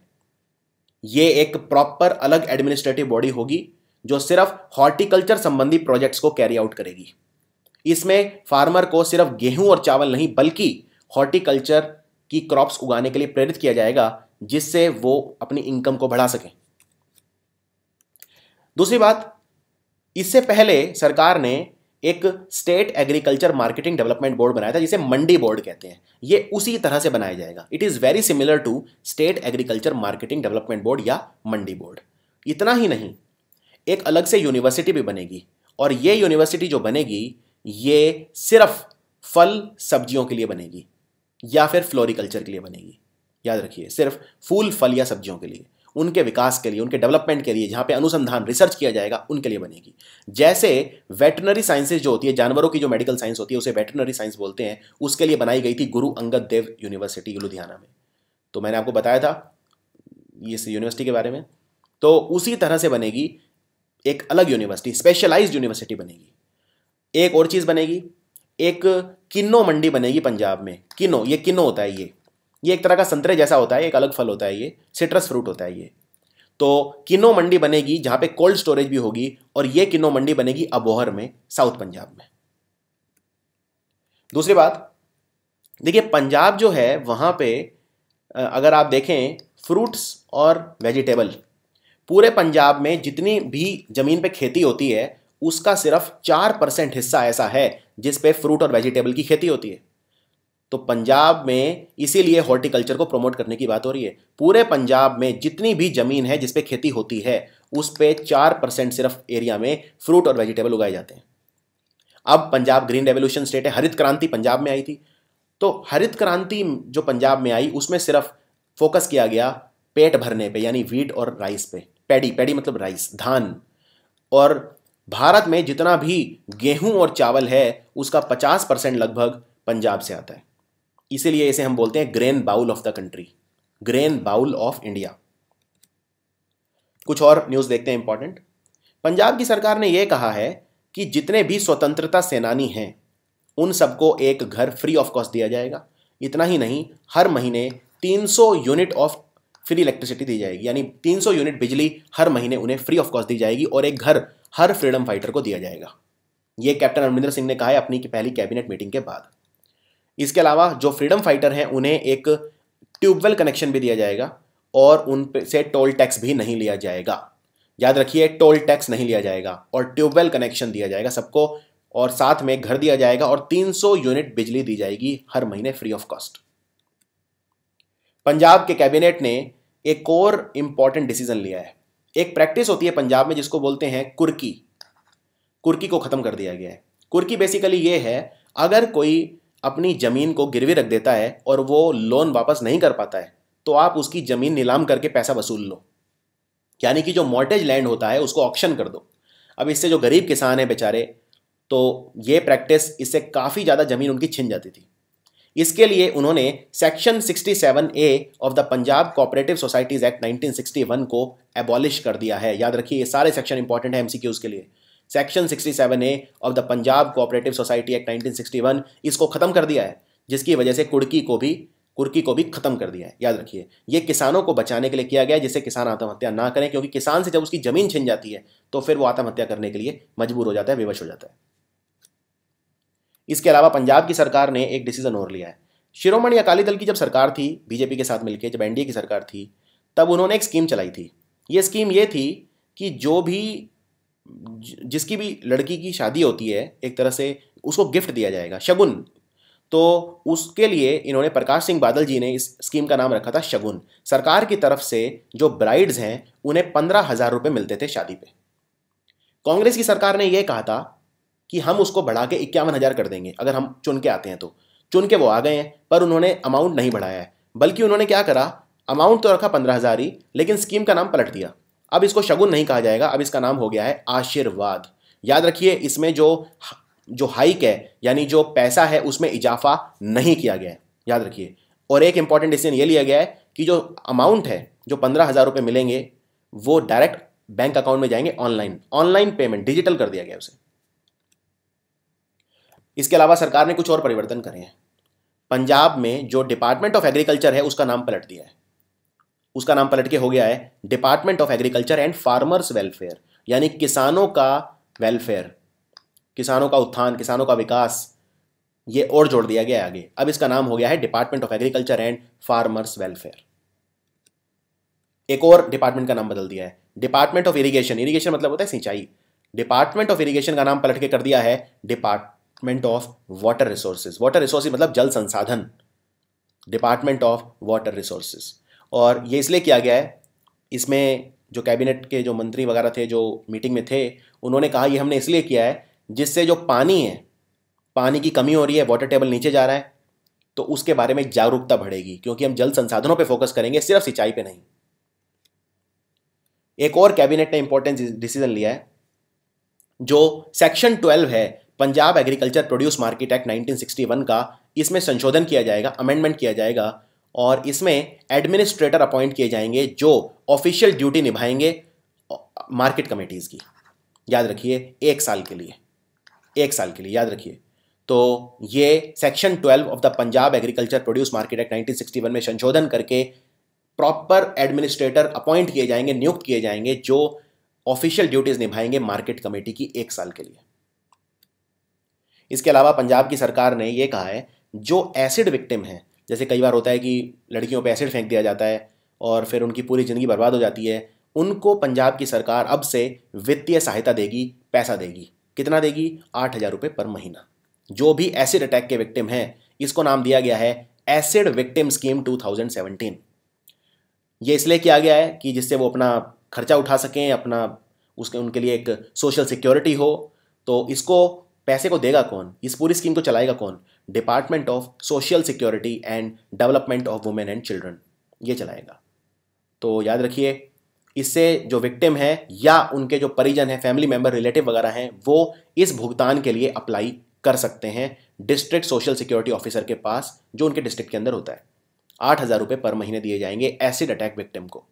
ये एक प्रॉपर अलग एडमिनिस्ट्रेटिव बॉडी होगी जो सिर्फ हॉर्टिकल्चर संबंधी प्रोजेक्ट्स को कैरी आउट करेगी। इसमें फार्मर को सिर्फ गेहूं और चावल नहीं बल्कि हॉर्टिकल्चर की क्रॉप्स उगाने के लिए प्रेरित किया जाएगा, जिससे वो अपनी इनकम को बढ़ा सकें। दूसरी बात, इससे पहले सरकार ने एक state agriculture marketing development board बनाया था जिसे मंडी बोर्ड कहते हैं। ये उसी तरह से बनाया जाएगा। It is very similar to state agriculture marketing development board या मंडी बोर्ड। इतना ही नहीं, एक अलग से यूनिवर्सिटी भी बनेगी और ये यूनिवर्सिटी जो बनेगी ये सिर्फ फल सब्जियों के लिए बनेगी या फिर फ्लोरिकल्चर के लिए बनेगी। याद रखिए, सिर्फ फूल, फल या सब्जियों के लिए, उनके विकास के लिए, उनके डेवलपमेंट के लिए, जहाँ पे अनुसंधान रिसर्च किया जाएगा उनके लिए बनेगी। जैसे वेटनरी साइंसेज जो होती है, जानवरों की जो मेडिकल साइंस होती है उसे वेटनरी साइंस बोलते हैं, उसके लिए बनाई गई थी गुरु अंगद देव यूनिवर्सिटी लुधियाना में। तो मैंने आपको बताया था इस यूनिवर्सिटी के बारे में। तो उसी तरह से बनेगी एक अलग यूनिवर्सिटी, स्पेशलाइज्ड यूनिवर्सिटी बनेगी। एक और चीज़ बनेगी, एक किन्नो मंडी बनेगी पंजाब में। किन्नो, ये किन्नो होता है, ये एक तरह का संतरे जैसा होता है, एक अलग फल होता है, ये सिट्रस फ्रूट होता है ये। तो किन्नो मंडी बनेगी जहाँ पे कोल्ड स्टोरेज भी होगी और ये किन्नो मंडी बनेगी अबोहर में, साउथ पंजाब में। दूसरी बात, देखिए पंजाब जो है वहाँ पे अगर आप देखें फ्रूट्स और वेजिटेबल, पूरे पंजाब में जितनी भी ज़मीन पे खेती होती है उसका सिर्फ 4% हिस्सा ऐसा है जिसपे फ्रूट और वेजिटेबल की खेती होती है। तो पंजाब में इसीलिए हॉर्टिकल्चर को प्रमोट करने की बात हो रही है। पूरे पंजाब में जितनी भी ज़मीन है जिस पे खेती होती है उस पे 4% सिर्फ एरिया में फ्रूट और वेजिटेबल उगाए जाते हैं। अब पंजाब ग्रीन रेवोल्यूशन स्टेट है, हरित क्रांति पंजाब में आई थी। तो हरित क्रांति जो पंजाब में आई उसमें सिर्फ फोकस किया गया पेट भरने पर, यानी व्हीट और राइस पे, पैडी, पैडी मतलब राइस, धान। और भारत में जितना भी गेहूँ और चावल है उसका 50% लगभग पंजाब से आता है, इसीलिए इसे हम बोलते हैं grain bowl of the country, grain bowl of India. कुछ और न्यूज़ देखते हैं इंपॉर्टेंट। पंजाब की सरकार ने यह कहा है कि जितने भी स्वतंत्रता सेनानी हैं उन सबको एक घर फ्री ऑफ कॉस्ट दिया जाएगा। इतना ही नहीं, हर महीने 300 यूनिट ऑफ फ्री इलेक्ट्रिसिटी दी जाएगी, यानी 300 यूनिट बिजली हर महीने उन्हें फ्री ऑफ कॉस्ट दी जाएगी और एक घर हर फ्रीडम फाइटर को दिया जाएगा। ये कैप्टन अमरिंदर सिंह ने कहा है अपनी पहली कैबिनेट मीटिंग के बाद। इसके अलावा जो फ्रीडम फाइटर हैं उन्हें एक ट्यूबवेल कनेक्शन भी दिया जाएगा और उन पे से टोल टैक्स भी नहीं लिया जाएगा। याद रखिए, टोल टैक्स नहीं लिया जाएगा और ट्यूबवेल कनेक्शन दिया जाएगा सबको, और साथ में घर दिया जाएगा और 300 यूनिट बिजली दी जाएगी हर महीने फ्री ऑफ कॉस्ट। पंजाब के कैबिनेट ने एक और इम्पॉर्टेंट डिसीजन लिया है। एक प्रैक्टिस होती है पंजाब में जिसको बोलते हैं कुर्की, कुर्की को ख़त्म कर दिया गया है। कुर्की बेसिकली ये है, अगर कोई अपनी ज़मीन को गिरवी रख देता है और वो लोन वापस नहीं कर पाता है तो आप उसकी ज़मीन नीलाम करके पैसा वसूल लो, यानी कि जो मॉर्टेज लैंड होता है उसको ऑक्शन कर दो। अब इससे जो गरीब किसान हैं बेचारे, तो ये प्रैक्टिस, इससे काफ़ी ज़्यादा ज़मीन उनकी छिन जाती थी। इसके लिए उन्होंने section 67A of the Punjab cooperative societies act 1961 को एबॉलिश कर दिया है। याद रखिए, ये सारे सेक्शन इंपॉर्टेंट हैं MCQs के लिए। Section 67A of the Punjab cooperative society act 1961, इसको ख़त्म कर दिया है, जिसकी वजह से कुर्की को भी ख़त्म कर दिया है। याद रखिए, ये किसानों को बचाने के लिए किया गया है, जिससे किसान आत्महत्या ना करें, क्योंकि किसान से जब उसकी ज़मीन छिन जाती है तो फिर वो आत्महत्या करने के लिए मजबूर हो जाता है, बेवश हो जाता है। इसके अलावा पंजाब की सरकार ने एक डिसीजन और लिया है। शिरोमणि अकाली दल की जब सरकार थी, बीजेपी के साथ मिलकर जब NDA की सरकार थी, तब उन्होंने एक स्कीम चलाई थी। ये स्कीम ये थी कि जो भी, जिसकी भी लड़की की शादी होती है एक तरह से उसको गिफ्ट दिया जाएगा, शगुन। तो उसके लिए इन्होंने, प्रकाश सिंह बादल जी ने इस स्कीम का नाम रखा था शगुन। सरकार की तरफ से जो ब्राइड्स हैं उन्हें 15,000 रुपये मिलते थे शादी पे। कांग्रेस की सरकार ने यह कहा था कि हम उसको बढ़ा के 51,000 कर देंगे अगर हम चुन के आते हैं तो। चुन के वो आ गए हैं, पर उन्होंने अमाउंट नहीं बढ़ाया है, बल्कि उन्होंने क्या करा, अमाउंट तो रखा 15,000 ही, लेकिन स्कीम का नाम पलट दिया। अब इसको शगुन नहीं कहा जाएगा, अब इसका नाम हो गया है आशीर्वाद। याद रखिए, इसमें जो हाइक है यानी जो पैसा है उसमें इजाफा नहीं किया गया है, याद रखिए। और एक इंपॉर्टेंट डिसीजन ये लिया गया है कि जो अमाउंट है, जो 15,000 रुपये मिलेंगे, वो डायरेक्ट बैंक अकाउंट में जाएंगे, ऑनलाइन पेमेंट, डिजिटल कर दिया गया उसे। इसके अलावा सरकार ने कुछ और परिवर्तन करे हैं। पंजाब में जो डिपार्टमेंट ऑफ एग्रीकल्चर है उसका नाम पलट दिया है, उसका नाम पलट के हो गया है department of agriculture and farmers welfare, यानी किसानों का वेलफेयर, किसानों का उत्थान, किसानों का विकास, ये और जोड़ दिया गया है आगे। अब इसका नाम हो गया है department of agriculture and farmers welfare. एक और डिपार्टमेंट का नाम बदल दिया है, डिपार्टमेंट ऑफ इरीगेशन, इरीगेशन मतलब होता है सिंचाई। डिपार्टमेंट ऑफ इरीगेशन का नाम पलट के कर दिया है department of water resources, water resources मतलब जल संसाधन, डिपार्टमेंट ऑफ वाटर रिसोर्सेज। और ये इसलिए किया गया है, इसमें जो कैबिनेट के जो मंत्री वगैरह थे जो मीटिंग में थे, उन्होंने कहा ये हमने इसलिए किया है जिससे जो पानी है, पानी की कमी हो रही है, वाटर टेबल नीचे जा रहा है, तो उसके बारे में जागरूकता बढ़ेगी, क्योंकि हम जल संसाधनों पे फोकस करेंगे, सिर्फ सिंचाई पे नहीं। एक और कैबिनेट ने इंपॉर्टेंट डिसीजन लिया है, जो सेक्शन 12 है Punjab agriculture produce market act 1961 का, इसमें संशोधन किया जाएगा, अमेंडमेंट किया जाएगा, और इसमें एडमिनिस्ट्रेटर अपॉइंट किए जाएंगे जो ऑफिशियल ड्यूटी निभाएंगे मार्केट कमेटीज़ की, याद रखिए, एक साल के लिए, एक साल के लिए, याद रखिए। तो ये section 12 of the Punjab agriculture produce market act 1961 में संशोधन करके प्रॉपर एडमिनिस्ट्रेटर अपॉइंट किए जाएंगे, नियुक्त किए जाएंगे, जो ऑफिशियल ड्यूटीज़ निभाएंगे मार्केट कमेटी की, एक साल के लिए। इसके अलावा पंजाब की सरकार ने ये कहा है, जो एसिड विक्टिम हैं, जैसे कई बार होता है कि लड़कियों पे एसिड फेंक दिया जाता है और फिर उनकी पूरी ज़िंदगी बर्बाद हो जाती है, उनको पंजाब की सरकार अब से वित्तीय सहायता देगी, पैसा देगी। कितना देगी? 8,000 रुपये पर महीना। जो भी एसिड अटैक के विक्टिम हैं, इसको नाम दिया गया है एसिड विक्टिम स्कीम 2017। ये इसलिए किया गया है कि जिससे वो अपना खर्चा उठा सकें, अपना उसके उनके लिए एक सोशल सिक्योरिटी हो। तो इसको पैसे को देगा कौन, इस पूरी स्कीम को चलाएगा कौन? Department of social security and development of women and children, ये चलाएगा। तो याद रखिए, इससे जो विक्टिम है या उनके जो परिजन हैं, फैमिली मेंबर, रिलेटिव वगैरह हैं, वो इस भुगतान के लिए अप्लाई कर सकते हैं डिस्ट्रिक्ट सोशल सिक्योरिटी ऑफिसर के पास, जो उनके डिस्ट्रिक्ट के अंदर होता है। 8,000 रुपये पर महीने दिए जाएंगे एसिड अटैक विक्टिम को।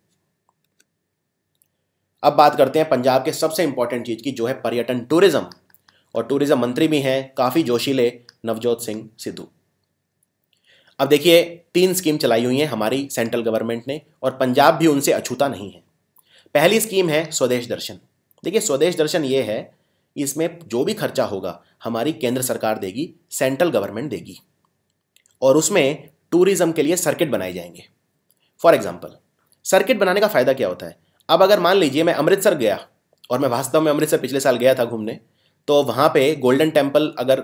अब बात करते हैं पंजाब के सबसे इंपॉर्टेंट चीज़ की, जो है पर्यटन, टूरिज्म। और टूरिज्म मंत्री भी हैं काफ़ी जोशीले, नवजोत सिंह सिद्धू। अब देखिए, 3 स्कीम चलाई हुई हैं हमारी सेंट्रल गवर्नमेंट ने, और पंजाब भी उनसे अछूता नहीं है। पहली स्कीम है स्वदेश दर्शन। देखिए, स्वदेश दर्शन ये है, इसमें जो भी खर्चा होगा हमारी केंद्र सरकार देगी, सेंट्रल गवर्नमेंट देगी, और उसमें टूरिज्म के लिए सर्किट बनाए जाएंगे। फॉर एग्जाम्पल, सर्किट बनाने का फ़ायदा क्या होता है? अब अगर मान लीजिए मैं अमृतसर गया, और मैं वास्तव में अमृतसर पिछले साल गया था घूमने, तो वहाँ पे गोल्डन टेम्पल, अगर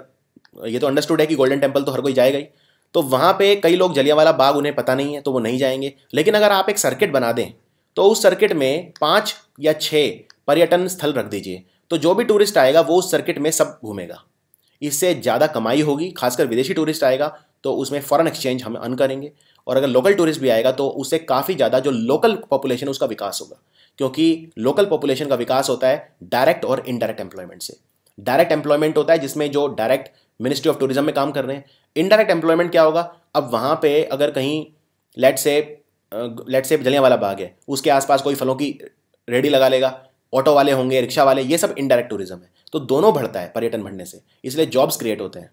ये तो अंडरस्टूड है कि गोल्डन टेम्पल तो हर कोई जाएगा ही, तो वहाँ पे कई लोग जलियांवाला बाग, उन्हें पता नहीं है तो वो नहीं जाएंगे। लेकिन अगर आप एक सर्किट बना दें, तो उस सर्किट में 5 या 6 पर्यटन स्थल रख दीजिए, तो जो भी टूरिस्ट आएगा वो उस सर्किट में सब घूमेगा। इससे ज़्यादा कमाई होगी, खासकर विदेशी टूरिस्ट आएगा तो उसमें फ़ॉरेन एक्सचेंज हम अर्न करेंगे, और अगर लोकल टूरिस्ट भी आएगा तो उससे काफ़ी ज़्यादा जो लोकल पॉपुलेशन है उसका विकास होगा, क्योंकि लोकल पॉपुलेशन का विकास होता है डायरेक्ट और इनडायरेक्ट एम्प्लॉयमेंट से। डायरेक्ट एम्प्लॉयमेंट होता है जिसमें जो डायरेक्ट मिनिस्ट्री ऑफ टूरिज्म में काम कर रहे हैं। इनडायरेक्ट एम्प्लॉयमेंट क्या होगा? अब वहाँ पे अगर कहीं लेट से जलियांवाला बाग है, उसके आसपास कोई फलों की रेडी लगा लेगा, ऑटो वाले होंगे, रिक्शा वाले, ये सब इनडायरेक्ट टूरिज्म है। तो दोनों बढ़ता है पर्यटन बढ़ने से, इसलिए जॉब्स क्रिएट होते हैं।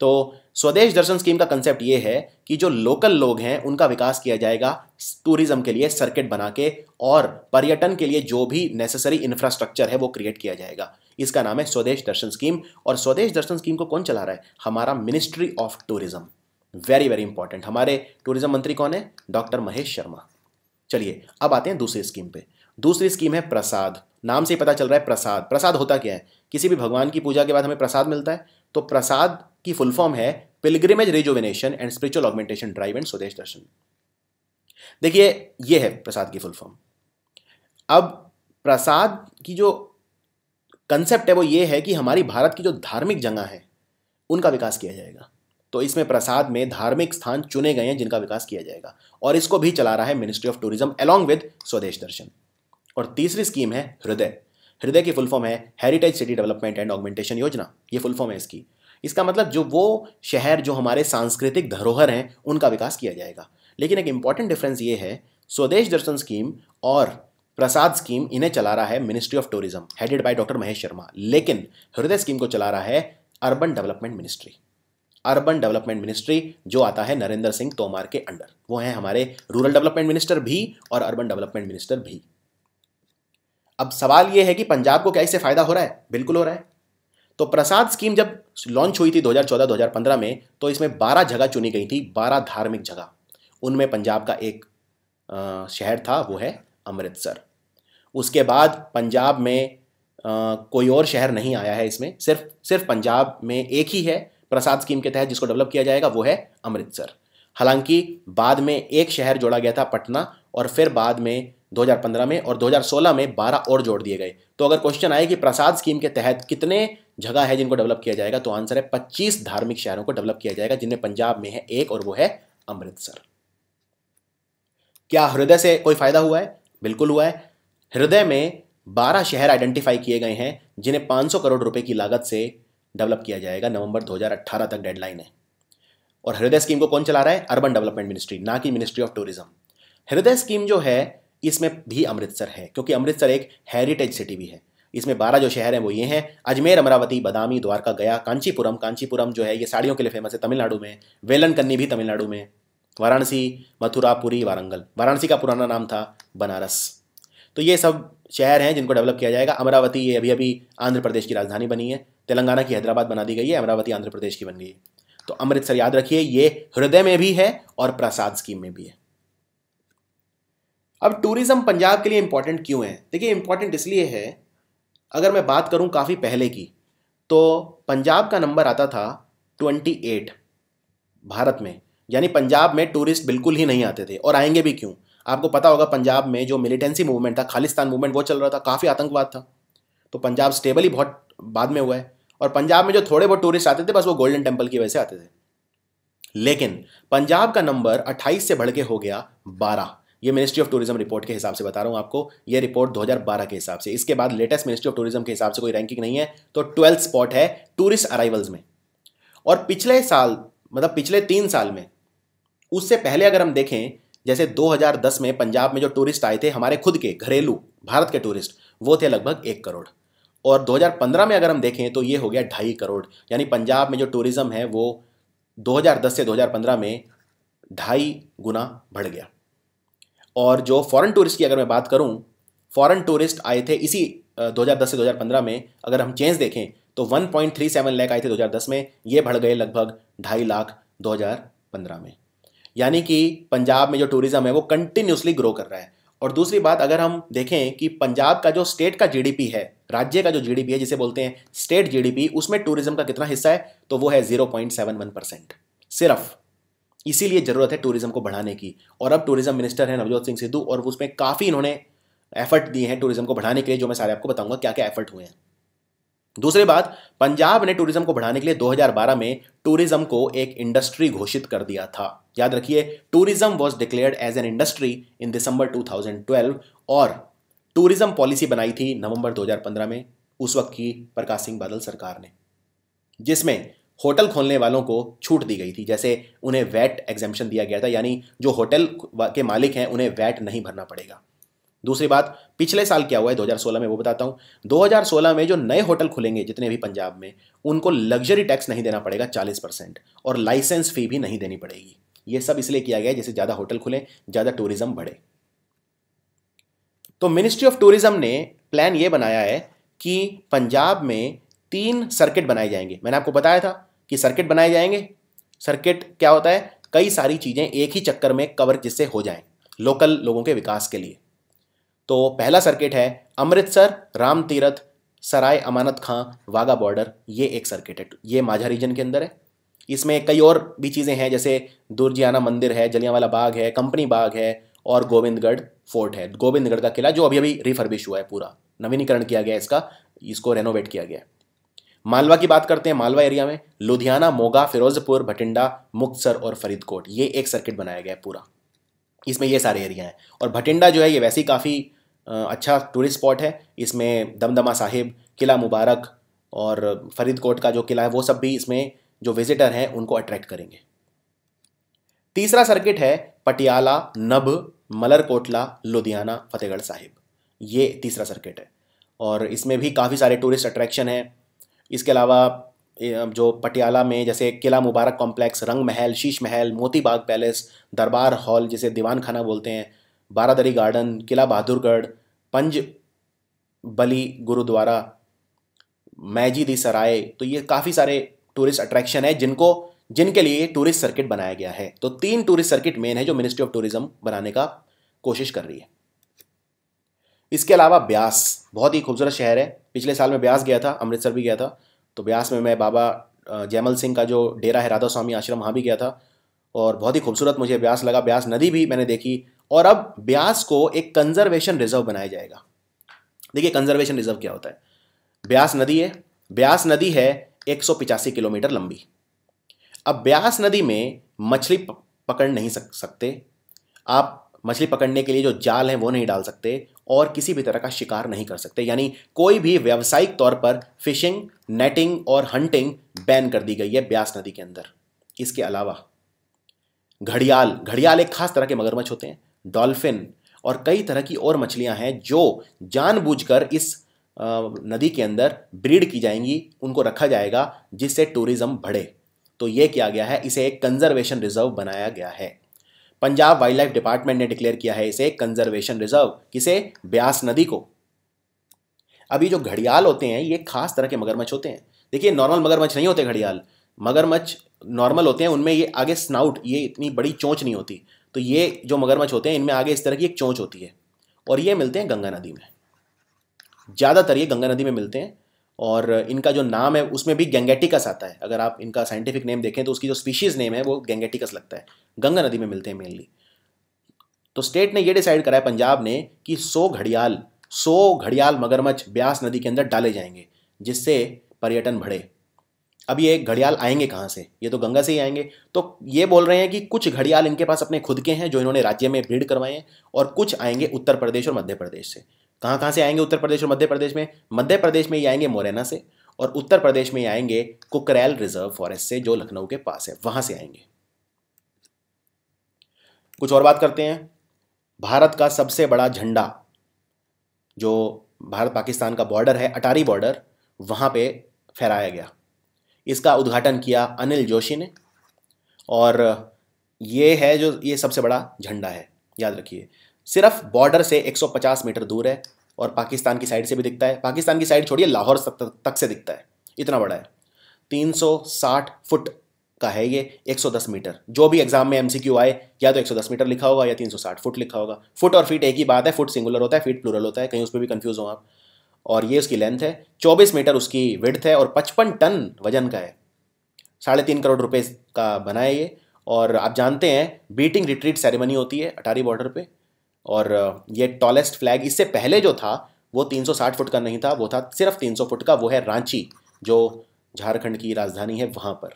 तो स्वदेश दर्शन स्कीम का कंसेप्ट ये है कि जो लोकल लोग हैं उनका विकास किया जाएगा टूरिज्म के लिए सर्किट बना के, और पर्यटन के लिए जो भी नेसेसरी इंफ्रास्ट्रक्चर है वो क्रिएट किया जाएगा। इसका नाम है स्वदेश दर्शन स्कीम। और स्वदेश दर्शन स्कीम को कौन चला रहा है? हमारा ministry of tourism. Very very important. हमारे टूरिज्म मंत्री कौन है? डॉक्टर महेश शर्मा। चलिए, अब आते हैं दूसरी स्कीम पे। दूसरी स्कीम है प्रसाद। नाम से ही पता चल रहा है प्रसाद। प्रसाद होता क्या है? किसी भी भगवान की पूजा के बाद हमें प्रसाद मिलता है, तो प्रसाद की फुल फॉर्म है pilgrimage rejuvenation and spiritual augmentation drive and Swadesh Darshan. देखिए, ये है प्रसाद की फुल फॉर्म। अब प्रसाद की जो कंसेप्ट है वो ये है कि हमारी भारत की जो धार्मिक जगह है उनका विकास किया जाएगा। तो इसमें प्रसाद में धार्मिक स्थान चुने गए हैं जिनका विकास किया जाएगा, और इसको भी चला रहा है ministry of tourism along with Swadesh Darshan. और तीसरी स्कीम है हृदय। हृदय की फुल फॉर्म है heritage city development and augmentation Yojana, ये फुल फॉर्म है इसकी। इसका मतलब जो वो शहर जो हमारे सांस्कृतिक धरोहर हैं उनका विकास किया जाएगा। लेकिन एक इम्पॉर्टेंट डिफरेंस ये है, स्वदेश दर्शन स्कीम और प्रसाद स्कीम इन्हें चला रहा है ministry of tourism headed by doctor Mahesh Sharma, लेकिन हृदय स्कीम को चला रहा है urban development ministry. Urban development ministry जो आता है नरेंद्र सिंह तोमर के अंडर, वो हैं हमारे रूरल डेवलपमेंट मिनिस्टर भी और अर्बन डेवलपमेंट मिनिस्टर भी। अब सवाल यह है कि पंजाब को क्या इससे फायदा हो रहा है? बिल्कुल हो रहा है। तो प्रसाद स्कीम जब लॉन्च हुई थी 2014-2015 में, तो इसमें 12 जगह चुनी गई थी, 12 धार्मिक जगह। उनमें पंजाब का एक शहर था, वो है अमृतसर। उसके बाद पंजाब में कोई और शहर नहीं आया है इसमें, सिर्फ पंजाब में एक ही है प्रसाद स्कीम के तहत जिसको डेवलप किया जाएगा, वो है अमृतसर। हालांकि बाद में एक शहर जोड़ा गया था पटना, और फिर बाद में 2015 में और 2016 में 12 और जोड़ दिए गए। तो अगर क्वेश्चन आए कि प्रसाद स्कीम के तहत कितने जगह है जिनको डेवलप किया जाएगा, तो आंसर है 25 धार्मिक शहरों को डेवलप किया जाएगा, जिनमें पंजाब में है एक और वो है अमृतसर। क्या हृदय से कोई फायदा हुआ है? बिल्कुल हुआ है। हृदय में 12 शहर आइडेंटिफाई किए गए हैं जिन्हें 500 करोड़ रुपए की लागत से डेवलप किया जाएगा। नवंबर 2018 तक डेडलाइन है। और हृदय स्कीम को कौन चला रहा है? अर्बन डेवलपमेंट मिनिस्ट्री, ना कि मिनिस्ट्री ऑफ टूरिज्म। हृदय स्कीम जो है इसमें भी अमृतसर है, क्योंकि अमृतसर एक हेरिटेज सिटी भी है। इसमें 12 जो शहर हैं वो ये हैं, अजमेर, अमरावती, बदामी, द्वारका, गया, कांचीपुरम। कांचीपुरम जो है ये साड़ियों के लिए फेमस है तमिलनाडु में, वेलनकन्नी भी तमिलनाडु में, वाराणसी, मथुरा, पुरी, वारंगल। वाराणसी का पुराना नाम था बनारस। तो ये सब शहर हैं जिनको डेवलप किया जाएगा। अमरावती ये अभी अभी आंध्र प्रदेश की राजधानी बनी है, तेलंगाना की हैदराबाद बना दी गई है, अमरावती आंध्र प्रदेश की बन गई है। तो अमृतसर याद रखिए, ये हृदय में भी है और प्रसाद स्कीम में भी है। अब टूरिज्म पंजाब के लिए इंपॉर्टेंट क्यों है? देखिए, इंपॉर्टेंट इसलिए है, अगर मैं बात करूं काफ़ी पहले की, तो पंजाब का नंबर आता था 28 भारत में, यानी पंजाब में टूरिस्ट बिल्कुल ही नहीं आते थे। और आएंगे भी क्यों? आपको पता होगा पंजाब में जो मिलिटेंसी मूवमेंट था, खालिस्तान मूवमेंट, वो चल रहा था, काफ़ी आतंकवाद था। तो पंजाब स्टेबल ही बहुत बाद में हुआ है। और पंजाब में जो थोड़े बहुत टूरिस्ट आते थे, बस वो गोल्डन टेम्पल की वजह से आते थे। लेकिन पंजाब का नंबर 28 से बढ़ के हो गया 12। ये मिनिस्ट्री ऑफ टूरिज्म रिपोर्ट के हिसाब से बता रहा हूँ आपको, ये रिपोर्ट 2012 के हिसाब से। इसके बाद लेटेस्ट मिनिस्ट्री ऑफ टूरिज्म के हिसाब से कोई रैंकिंग नहीं है। तो 12th स्पॉट है टूरिस्ट अराइवल्स में। और पिछले साल, मतलब पिछले 3 साल में, उससे पहले अगर हम देखें, जैसे 2010 में पंजाब में जो टूरिस्ट आए थे हमारे खुद के घरेलू भारत के टूरिस्ट, वो थे लगभग 1 करोड़। और 2015 में अगर हम देखें तो ये हो गया 2.5 करोड़। यानी पंजाब में जो टूरिज़्म है वो 2010 से 2015 में 2.5 गुना बढ़ गया। और जो फॉरेन टूरिस्ट की अगर मैं बात करूं, फॉरेन टूरिस्ट आए थे इसी 2010 से 2015 में, अगर हम चेंज देखें तो 1.37 लाख आए थे 2010 में, ये बढ़ गए लगभग 2.5 लाख 2015 में। यानी कि पंजाब में जो टूरिज़्म है वो कंटिन्यूसली ग्रो कर रहा है। और दूसरी बात, अगर हम देखें कि पंजाब का जो स्टेट का जीडीपी है, राज्य का जो जीडीपी है जिसे बोलते हैं स्टेट जीडीपी, उसमें टूरिज्म का कितना हिस्सा है, तो वो है 0.71% सिर्फ। इसीलिए ज़रूरत है टूरिज्म को बढ़ाने की। और अब टूरिज्म मिनिस्टर हैं नवजोत सिंह सिद्धू, और उसमें काफ़ी इन्होंने एफर्ट दिए हैं टूरिज्म को बढ़ाने के लिए, जो मैं सारे आपको बताऊंगा क्या क्या एफर्ट हुए हैं। दूसरी बात, पंजाब ने टूरिज्म को बढ़ाने के लिए 2012 में टूरिज्म को एक इंडस्ट्री घोषित कर दिया था। याद रखिए, tourism was declared as an industry in December 2012। और टूरिज्म पॉलिसी बनाई थी नवंबर 2015 में उस वक्त की प्रकाश सिंह बादल सरकार ने, जिसमें होटल खोलने वालों को छूट दी गई थी। जैसे उन्हें वैट एग्जेम्पशन दिया गया था, यानी जो होटल के मालिक हैं उन्हें वैट नहीं भरना पड़ेगा। दूसरी बात, पिछले साल क्या हुआ है 2016 में, वो बताता हूँ। 2016 में जो नए होटल खुलेंगे जितने भी पंजाब में, उनको लग्जरी टैक्स नहीं देना पड़ेगा 40%, और लाइसेंस फ़ी भी नहीं देनी पड़ेगी। ये सब इसलिए किया गया है जैसे ज़्यादा होटल खुलें, ज़्यादा टूरिज़्म बढ़े। तो मिनिस्ट्री ऑफ टूरिज़्म ने प्लान ये बनाया है कि पंजाब में 3 सर्किट बनाए जाएंगे। मैंने आपको बताया था कि सर्किट बनाए जाएंगे। सर्किट क्या होता है? कई सारी चीज़ें एक ही चक्कर में कवर जिससे हो जाएं लोकल लोगों के विकास के लिए। तो पहला सर्किट है अमृतसर, राम तीरथ, सराय अमानत खां, वाघा बॉर्डर, ये एक सर्किट है, ये माझा रीजन के अंदर है। इसमें कई और भी चीज़ें हैं, जैसे दुर्जियाना मंदिर है, जलियांवाला बाग है, कंपनी बाग है, और गोविंदगढ़ फोर्ट है, गोविंदगढ़ का किला जो अभी अभी रिफर्बिश हुआ है, पूरा नवीनीकरण किया गया है इसका, इसको रेनोवेट किया गया है। मालवा की बात करते हैं, मालवा एरिया में लुधियाना, मोगा, फिरोजपुर, भटिंडा, मुक्तसर और फरीदकोट, ये एक सर्किट बनाया गया है पूरा, इसमें ये सारे एरिया हैं। और भटिंडा जो है ये वैसे ही काफ़ी अच्छा टूरिस्ट स्पॉट है, इसमें दमदमा साहिब, किला मुबारक और फरीदकोट का जो किला है वो सब भी इसमें जो विजिटर हैं उनको अट्रैक्ट करेंगे। तीसरा सर्किट है पटियाला, नभ, मलरकोटला, लुधियाना, फतेहगढ़ साहिब, ये तीसरा सर्किट है और इसमें भी काफ़ी सारे टूरिस्ट अट्रैक्शन हैं। इसके अलावा जो पटियाला में जैसे किला मुबारक कॉम्प्लेक्स, रंग महल, शीश महल, मोती बाग पैलेस, दरबार हॉल जिसे दीवान खाना बोलते हैं, बारादरी गार्डन, किला बहादुरगढ़, पंज बली गुरुद्वारा, मैजीदी सराय, तो ये काफ़ी सारे टूरिस्ट अट्रैक्शन है जिनके लिए टूरिस्ट सर्किट बनाया गया है। तो तीन टूरिस्ट सर्किट मेन है जो मिनिस्ट्री ऑफ टूरिज्म बनाने का कोशिश कर रही है। इसके अलावा ब्यास बहुत ही खूबसूरत शहर है, पिछले साल में ब्यास गया था, अमृतसर भी गया था, तो ब्यास में मैं बाबा जयमल सिंह का जो डेरा है राधा स्वामी आश्रम वहाँ भी गया था और बहुत ही खूबसूरत मुझे ब्यास लगा, ब्यास नदी भी मैंने देखी। और अब ब्यास को एक कंजर्वेशन रिजर्व बनाया जाएगा। देखिए कंजर्वेशन रिजर्व क्या होता है। ब्यास नदी है, ब्यास नदी है 185 किलोमीटर लंबी। अब ब्यास नदी में मछली पकड़ नहीं सकते आप, मछली पकड़ने के लिए जो जाल हैं वो नहीं डाल सकते और किसी भी तरह का शिकार नहीं कर सकते, यानी कोई भी व्यावसायिक तौर पर फिशिंग, नेटिंग और हंटिंग बैन कर दी गई है ब्यास नदी के अंदर। इसके अलावा घड़ियाल, घड़ियाल एक खास तरह के मगरमच्छ होते हैं, डॉल्फिन और कई तरह की और मछलियां हैं जो जानबूझकर इस नदी के अंदर ब्रीड की जाएंगी, उनको रखा जाएगा जिससे टूरिज्म बढ़े। तो ये किया गया है, इसे एक कंजर्वेशन रिजर्व बनाया गया है। पंजाब वाइल्ड लाइफ डिपार्टमेंट ने डिक्लेयर किया है इसे कंजर्वेशन रिजर्व। किसे? ब्यास नदी को। अभी जो घड़ियाल होते हैं ये खास तरह के मगरमच्छ होते हैं। देखिए नॉर्मल मगरमच्छ नहीं होते घड़ियाल, मगरमच्छ नॉर्मल होते हैं, उनमें ये आगे स्नाउट, ये इतनी बड़ी चोंच नहीं होती। तो ये जो मगरमच्छ होते हैं इनमें आगे इस तरह की एक चोंच होती है और ये मिलते हैं गंगा नदी में, ज़्यादातर ये गंगा नदी में मिलते हैं। और इनका जो नाम है उसमें भी गैंगेटिकस आता है, अगर आप इनका साइंटिफिक नेम देखें तो उसकी जो स्पीशीज़ नेम है वो गैंगेटिकस लगता है, गंगा नदी में मिलते हैं मेनली। तो स्टेट ने ये डिसाइड करा है, पंजाब ने, कि 100 घड़ियाल मगरमच्छ ब्यास नदी के अंदर डाले जाएंगे जिससे पर्यटन बढ़े। अब ये घड़ियाल आएंगे कहाँ से? ये तो गंगा से ही आएंगे। तो ये बोल रहे हैं कि कुछ घड़ियाल इनके पास अपने खुद के हैं जो इन्होंने राज्य में ब्रीड करवाए हैं और कुछ आएंगे उत्तर प्रदेश और मध्य प्रदेश से। कहाँ से आएंगे? उत्तर प्रदेश और मध्य प्रदेश में। मध्य प्रदेश में ये आएंगे मुरैना से और उत्तर प्रदेश में ये आएंगे कुकरेल रिजर्व फॉरेस्ट से जो लखनऊ के पास है, वहाँ से आएंगे। कुछ और बात करते हैं। भारत का सबसे बड़ा झंडा जो भारत पाकिस्तान का बॉर्डर है, अटारी बॉर्डर, वहाँ पे फहराया गया। इसका उद्घाटन किया अनिल जोशी ने और ये है जो ये सबसे बड़ा झंडा है, याद रखिए। सिर्फ बॉर्डर से 150 मीटर दूर है और पाकिस्तान की साइड से भी दिखता है। पाकिस्तान की साइड छोड़िए, लाहौर तक से दिखता है, इतना बड़ा है। 360 फुट का है ये, 110 मीटर। जो भी एग्जाम में एमसीक्यू आए या तो 110 मीटर लिखा होगा या 360 फुट लिखा होगा। फुट और फीट एक ही बात है, फुट सिंगुलर होता है, फीट प्लूरल होता है, कहीं उस पर भी कन्फ्यूज हो आप। और ये उसकी लेंथ है, 24 मीटर उसकी विड्थ है और 55 टन वजन का है। 3.5 करोड़ रुपये का बना है ये। और आप जानते हैं बीटिंग रिट्रीट सेरेमनी होती है अटारी बॉर्डर पर और ये टॉलेस्ट फ्लैग, इससे पहले जो था वो 360 फुट का नहीं था, वो था सिर्फ 300 फुट का। वो है रांची जो झारखंड की राजधानी है, वहाँ पर।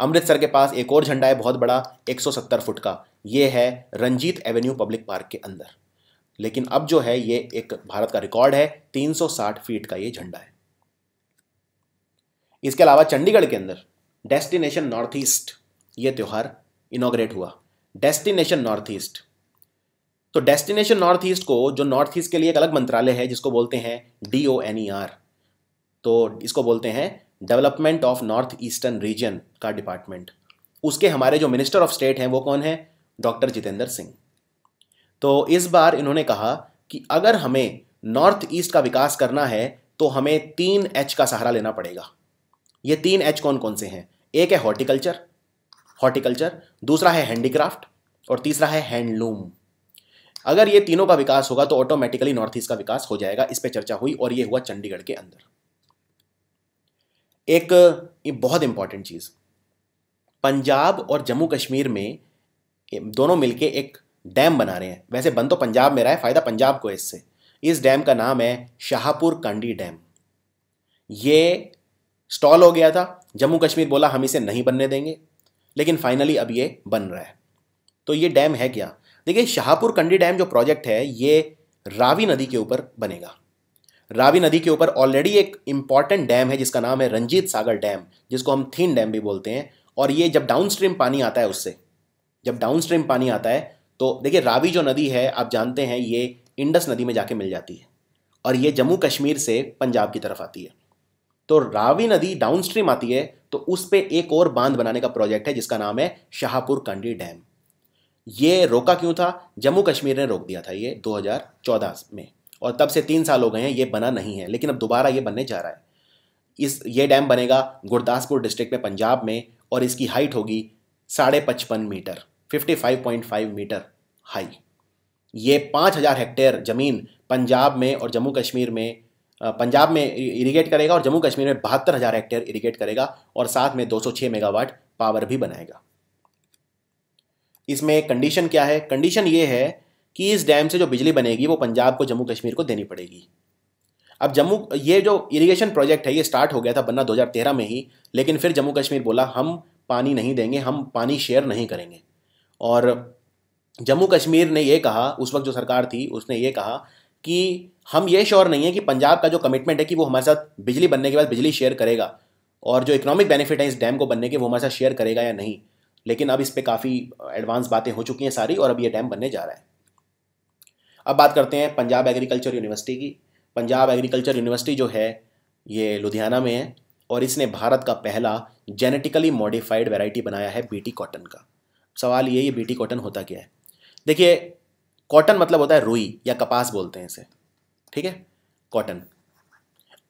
अमृतसर के पास एक और झंडा है बहुत बड़ा, 170 फुट का। ये है रंजीत एवेन्यू पब्लिक पार्क के अंदर। लेकिन अब जो है ये एक भारत का रिकॉर्ड है, 360 फीट का ये झंडा है। इसके अलावा चंडीगढ़ के अंदर डेस्टिनेशन नॉर्थ ईस्ट ये त्यौहार इनॉग्रेट हुआ, डेस्टिनेशन नॉर्थ ईस्ट। तो डेस्टिनेशन नॉर्थ ईस्ट को, जो नॉर्थ ईस्ट के लिए एक अलग मंत्रालय है जिसको बोलते हैं DONER, तो इसको बोलते हैं development of north eastern region का डिपार्टमेंट। उसके हमारे जो मिनिस्टर ऑफ स्टेट हैं वो कौन है? डॉक्टर जितेंद्र सिंह। तो इस बार इन्होंने कहा कि अगर हमें नॉर्थ ईस्ट का विकास करना है तो हमें 3H का सहारा लेना पड़ेगा। ये 3H कौन कौन से हैं? एक है हॉर्टिकल्चर, दूसरा है हैंडीक्राफ्ट और तीसरा है हैंडलूम। अगर ये तीनों का विकास होगा तो ऑटोमेटिकली नॉर्थ ईस्ट का विकास हो जाएगा। इस पे चर्चा हुई और ये हुआ चंडीगढ़ के अंदर। एक बहुत इंपॉर्टेंट चीज़, पंजाब और जम्मू कश्मीर में दोनों मिलके एक डैम बना रहे हैं। वैसे बन तो पंजाब में रहा है, फ़ायदा पंजाब को इससे। इस डैम का नाम है शाहपुर कांडी डैम। ये स्टॉल हो गया था, जम्मू कश्मीर बोला हम इसे नहीं बनने देंगे, लेकिन फाइनली अब ये बन रहा है। तो ये डैम है क्या? देखिए, शाहपुर कंडी डैम जो प्रोजेक्ट है ये रावी नदी के ऊपर बनेगा। रावी नदी के ऊपर ऑलरेडी एक इम्पॉर्टेंट डैम है जिसका नाम है रंजीत सागर डैम, जिसको हम थीन डैम भी बोलते हैं। और ये जब डाउनस्ट्रीम पानी आता है, उससे जब डाउनस्ट्रीम पानी आता है तो देखिए, रावी जो नदी है आप जानते हैं ये इंडस नदी में जाके मिल जाती है और ये जम्मू कश्मीर से पंजाब की तरफ आती है। तो रावी नदी डाउनस्ट्रीम आती है तो उस पर एक और बांध बनाने का प्रोजेक्ट है जिसका नाम है शाहपुर कंडी डैम। ये रोका क्यों था? जम्मू कश्मीर ने रोक दिया था ये 2014 में, और तब से 3 साल हो गए हैं ये बना नहीं है, लेकिन अब दोबारा ये बनने जा रहा है। ये डैम बनेगा गुरदासपुर डिस्ट्रिक्ट में, पंजाब में, और इसकी हाइट होगी 55.5 मीटर, 55.5 मीटर हाई। ये 5000 हेक्टेयर ज़मीन पंजाब में और जम्मू कश्मीर में, पंजाब में इरीगेट करेगा और जम्मू कश्मीर में 72,000 हेक्टेयर इरीगेट करेगा, और साथ में 206 मेगावाट पावर भी बनाएगा। इसमें कंडीशन क्या है? कंडीशन ये है कि इस डैम से जो बिजली बनेगी वो पंजाब को, जम्मू कश्मीर को देनी पड़ेगी। अब जम्मू, ये जो इरीगेशन प्रोजेक्ट है ये स्टार्ट हो गया था बनना 2013 में ही, लेकिन फिर जम्मू कश्मीर बोला हम पानी नहीं देंगे, हम पानी शेयर नहीं करेंगे। और जम्मू कश्मीर ने ये कहा, उस वक्त जो सरकार थी उसने ये कहा कि हम ये श्योर नहीं है कि पंजाब का जो कमिटमेंट है कि वो हमारे साथ बिजली बनने के बाद बिजली शेयर करेगा, और जो इकोनॉमिक बेनिफिट है इस डैम को बनने के वो हमारे साथ शेयर करेगा या नहीं। लेकिन अब इस पर काफ़ी एडवांस बातें हो चुकी हैं सारी, और अब ये डैम बनने जा रहा है। अब बात करते हैं पंजाब एग्रीकल्चर यूनिवर्सिटी की। पंजाब एग्रीकल्चर यूनिवर्सिटी जो है ये लुधियाना में है, और इसने भारत का पहला जेनेटिकली मॉडिफाइड वैरायटी बनाया है बीटी कॉटन का। सवाल ये बीटी कॉटन होता क्या है? देखिए, कॉटन मतलब होता है रुई या कपास बोलते हैं इसे, ठीक है, कॉटन।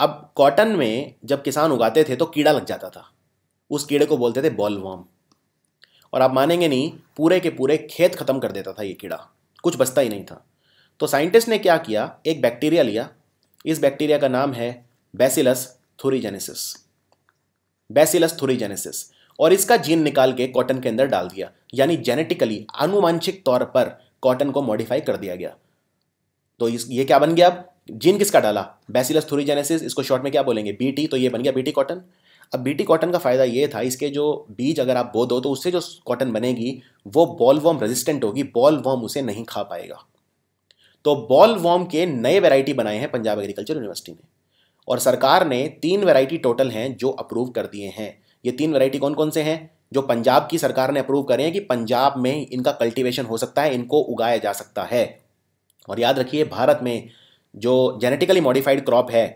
अब कॉटन में जब किसान उगाते थे तो कीड़ा लग जाता था, उस कीड़े को बोलते थे बॉलवर्म, और आप मानेंगे नहीं, पूरे के पूरे खेत ख़त्म कर देता था ये कीड़ा, कुछ बचता ही नहीं था। तो साइंटिस्ट ने क्या किया, एक बैक्टीरिया लिया, इस बैक्टीरिया का नाम है बैसिलस थुरिंजिएनिसिस, बैसिलस थुरिंजिएनिसिस, और इसका जीन निकाल के कॉटन के अंदर डाल दिया। यानी जेनेटिकली, आनुवांशिक तौर पर कॉटन को मॉडिफाई कर दिया गया। तो ये क्या बन गया? अब जीन किसका डाला? बैसिलस थुरिंजिएनिसिस, इसको शॉर्ट में क्या बोलेंगे? बीटी। तो ये बन गया बीटी कॉटन। अब बीटी कॉटन का फायदा ये था, इसके जो बीज अगर आप बो दो तो उससे जो कॉटन बनेगी वो बॉलवर्म रेजिस्टेंट होगी, बॉलवर्म उसे नहीं खा पाएगा। तो बॉलवर्म के नए वैरायटी बनाए हैं पंजाब एग्रीकल्चर यूनिवर्सिटी ने, और सरकार ने 3 वैरायटी टोटल हैं जो अप्रूव कर दिए हैं। ये 3 वैरायटी कौन कौन से हैं जो पंजाब की सरकार ने अप्रूव करे हैं कि पंजाब में इनका कल्टीवेशन हो सकता है, इनको उगाया जा सकता है। और याद रखिए, भारत में जो जेनेटिकली मॉडिफाइड क्रॉप है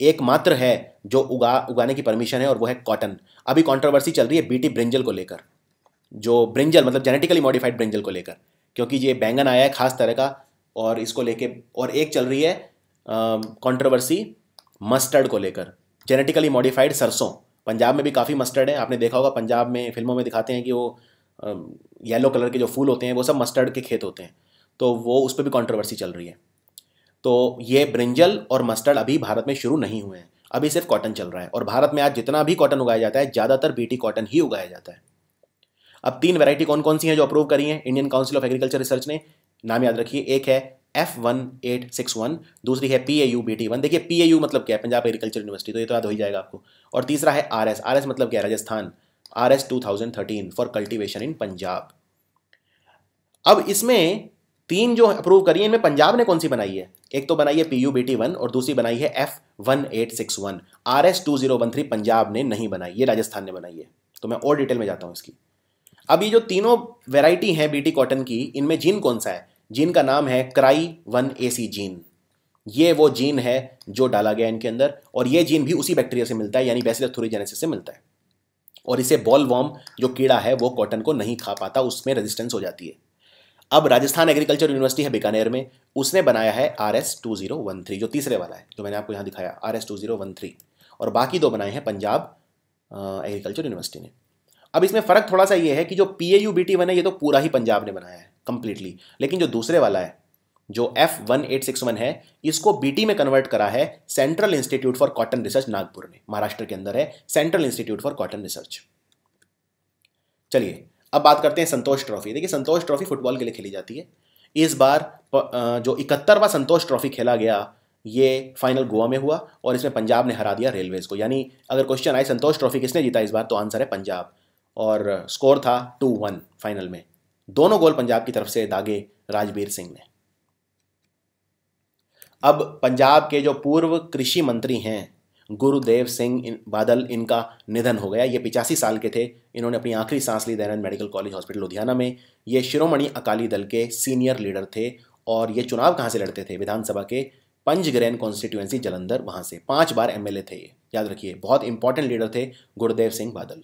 एकमात्र है जो उगाने की परमिशन है, और वो है कॉटन। अभी कंट्रोवर्सी चल रही है बीटी ब्रिंजल को लेकर, जो ब्रिंजल मतलब जेनेटिकली मॉडिफाइड ब्रिंजल को लेकर, क्योंकि ये बैंगन आया है खास तरह का और इसको लेके, और एक चल रही है कंट्रोवर्सी मस्टर्ड को लेकर, जेनेटिकली मॉडिफाइड सरसों। पंजाब में भी काफ़ी मस्टर्ड है, आपने देखा होगा पंजाब में फिल्मों में दिखाते हैं कि वो येलो कलर के जो फूल होते हैं वो सब मस्टर्ड के खेत होते हैं, तो वो उस पर भी कंट्रोवर्सी चल रही है। तो ये ब्रिंजल और मस्टर्ड अभी भारत में शुरू नहीं हुए हैं, अभी सिर्फ कॉटन चल रहा है। और भारत में आज जितना भी कॉटन उगाया जाता है ज़्यादातर बीटी कॉटन ही उगाया जाता है। अब 3 वैरायटी कौन कौन सी हैं जो अप्रूव करी हैं Indian council of agriculture research ने? नाम याद रखिए, एक है F1 861, दूसरी है PAU BT1। देखिए, PAU मतलब क्या है? पंजाब एग्रीकल्चर यूनिवर्सिटी, तो ये तो याद हो ही जाएगा आपको। और तीसरा है RS मतलब क्या है? Rajasthan, RS 2013 for cultivation in Punjab. अब इसमें 3 जो अप्रूव करी है इनमें पंजाब ने कौन सी बनाई है? एक तो बनाई है PU BT1 और दूसरी बनाई है F1861। RS 2013 पंजाब ने नहीं बनाई, ये राजस्थान ने बनाई है। तो मैं और डिटेल में जाता हूँ इसकी। अब ये जो 3 वैरायटी हैं बीटी कॉटन की, इनमें जीन कौन सा है? जीन का नाम है क्राई 1AC जीन। ये वो जीन है जो डाला गया इनके अंदर, और ये जीन भी उसी बैक्टीरिया से मिलता है, यानी बैसिलस थुरिंजिएनिसिस से मिलता है। और इसे बॉलवर्म जो कीड़ा है वो कॉटन को नहीं खा पाता, उसमें रेजिस्टेंस हो जाती है। अब राजस्थान एग्रीकल्चर यूनिवर्सिटी है बीकानेर में, उसने बनाया है RS 2013, जो तीसरे वाला है जो मैंने आपको यहाँ दिखाया, RS 2013, और बाकी 2 बनाए हैं पंजाब एग्रीकल्चर यूनिवर्सिटी ने। अब इसमें फ़र्क थोड़ा सा ये है कि जो PAU BT1 है ये तो पूरा ही पंजाब ने बनाया है कंप्लीटली, लेकिन जो दूसरे वाला है जो F1861 है इसको BT में कन्वर्ट करा है central institute for cotton research Nagpur में, महाराष्ट्र के अंदर है central institute for cotton research. चलिए अब बात करते हैं संतोष ट्रॉफी। देखिए, संतोष ट्रॉफी फुटबॉल के लिए खेली जाती है। इस बार जो 71वां संतोष ट्रॉफी खेला गया ये फाइनल गोवा में हुआ और इसमें पंजाब ने हरा दिया रेलवेज को। यानी अगर क्वेश्चन आए संतोष ट्रॉफी किसने जीता इस बार, तो आंसर है पंजाब। और स्कोर था 2-1 फाइनल में। दोनों गोल पंजाब की तरफ से दागे राजबीर सिंह ने। अब पंजाब के जो पूर्व कृषि मंत्री हैं गुरुदेव सिंह बादल, इनका निधन हो गया। ये 85 साल के थे। इन्होंने अपनी आखिरी सांस ली Dayanand medical college hospital Ludhiana में। ये शिरोमणि अकाली दल के सीनियर लीडर थे और ये चुनाव कहाँ से लड़ते थे, विधानसभा के पंजग्रैन कॉन्स्टिट्यूएंसी जलंधर, वहाँ से 5 बार एमएलए थे ये, याद रखिए। बहुत इंपॉर्टेंट लीडर थे गुरुदेव सिंह बादल।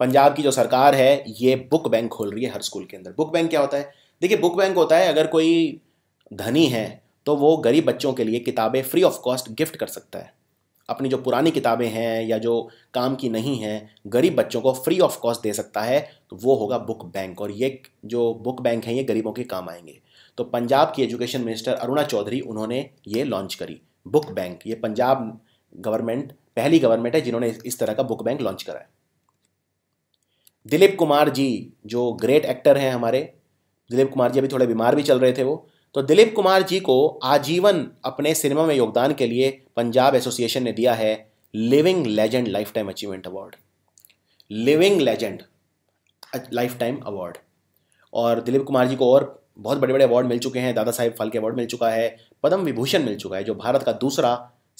पंजाब की जो सरकार है ये बुक बैंक खोल रही है हर स्कूल के अंदर। बुक बैंक क्या होता है? देखिए बुक बैंक होता है, अगर कोई धनी है तो वो गरीब बच्चों के लिए किताबें फ्री ऑफ कॉस्ट गिफ्ट कर सकता है। अपनी जो पुरानी किताबें हैं या जो काम की नहीं हैं, गरीब बच्चों को फ्री ऑफ कॉस्ट दे सकता है, तो वो होगा बुक बैंक। और ये जो बुक बैंक हैं ये गरीबों के काम आएंगे। तो पंजाब की एजुकेशन मिनिस्टर अरुणा चौधरी, उन्होंने ये लॉन्च करी बुक बैंक। ये पंजाब गवर्नमेंट पहली गवर्नमेंट है जिन्होंने इस तरह का बुक बैंक लॉन्च करा है। दिलीप कुमार जी जो ग्रेट एक्टर हैं हमारे, दिलीप कुमार जी अभी थोड़े बीमार भी चल रहे थे वो, तो दिलीप कुमार जी को आजीवन अपने सिनेमा में योगदान के लिए पंजाब एसोसिएशन ने दिया है living legend lifetime achievement award, living legend lifetime award. और दिलीप कुमार जी को और बहुत बड़े बड़े अवार्ड मिल चुके हैं। दादा साहेब फाल्के अवार्ड मिल चुका है, पद्म विभूषण मिल चुका है, जो भारत का दूसरा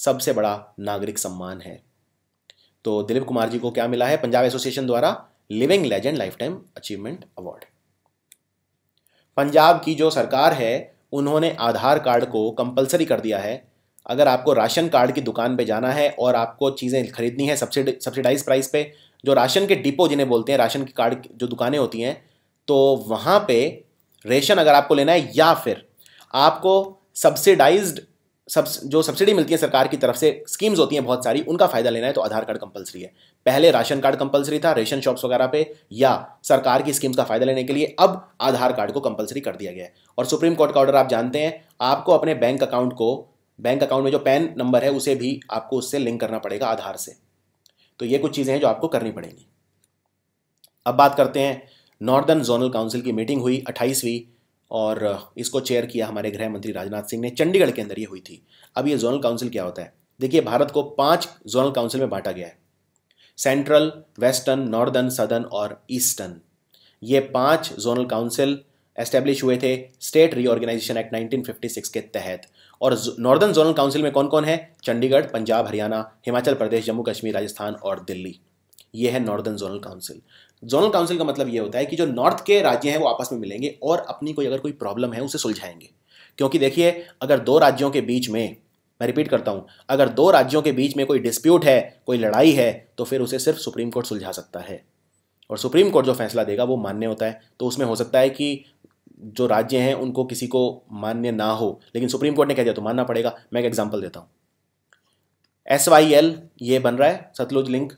सबसे बड़ा नागरिक सम्मान है। तो दिलीप कुमार जी को क्या मिला है पंजाब एसोसिएशन द्वारा? Living legend lifetime achievement award. Punjab की जो सरकार है उन्होंने आधार कार्ड को कंपलसरी कर दिया है। अगर आपको राशन कार्ड की दुकान पे जाना है और आपको चीज़ें खरीदनी है सब्सिडाइज प्राइस पे, जो राशन के डिपो जिन्हें बोलते हैं, राशन के कार्ड जो दुकानें होती हैं, तो वहाँ पे रेशन अगर आपको लेना है या फिर आपको सब्सिडाइज्ड जो सब्सिडी मिलती है सरकार की तरफ से, स्कीम्स होती हैं बहुत सारी, उनका फ़ायदा लेना है तो आधार कार्ड कंपलसरी है। पहले राशन कार्ड कंपलसरी था रेशन शॉप्स वगैरह पे या सरकार की स्कीम्स का फ़ायदा लेने के लिए, अब आधार कार्ड को कंपलसरी कर दिया गया है। और सुप्रीम कोर्ट का ऑर्डर आप जानते हैं, आपको अपने बैंक अकाउंट को, बैंक अकाउंट में जो पैन नंबर है उसे भी आपको उससे लिंक करना पड़ेगा आधार से। तो ये कुछ चीज़ें हैं जो आपको करनी पड़ेंगी। अब बात करते हैं, नॉर्दर्न जोनल काउंसिल की मीटिंग हुई 28वीं और इसको चेयर किया हमारे गृह मंत्री राजनाथ सिंह ने। चंडीगढ़ के अंदर ये हुई थी। अब ये जोनल काउंसिल क्या होता है? देखिए भारत को 5 जोनल काउंसिल में बांटा गया है, सेंट्रल, वेस्टर्न, नॉर्दर्न, सदर्न और ईस्टर्न। ये 5 जोनल काउंसिल एस्टेब्लिश हुए थे स्टेट रीऑर्गेनाइजेशन एक्ट 1956 के तहत। और नॉर्दर्न जोनल काउंसिल में कौन कौन है? चंडीगढ़, पंजाब, हरियाणा, हिमाचल प्रदेश, जम्मू कश्मीर, राजस्थान और दिल्ली। ये है northern zonal council. Zonal council का मतलब ये होता है कि जो नॉर्थ के राज्य हैं वो आपस में मिलेंगे और अपनी कोई अगर कोई प्रॉब्लम है उसे सुलझाएंगे। क्योंकि देखिए अगर 2 राज्यों के बीच में, मैं रिपीट करता हूँ, अगर 2 राज्यों के बीच में कोई डिस्प्यूट है, कोई लड़ाई है, तो फिर उसे सिर्फ सुप्रीम कोर्ट सुलझा सकता है। और सुप्रीम कोर्ट जो फैसला देगा वो मान्य होता है। तो उसमें हो सकता है कि जो राज्य हैं उनको किसी को मान्य ना हो, लेकिन सुप्रीम कोर्ट ने कह दिया तो मानना पड़ेगा। मैं एक एग्जाम्पल देता हूँ, SYL ये बन रहा है सतलुज लिंक,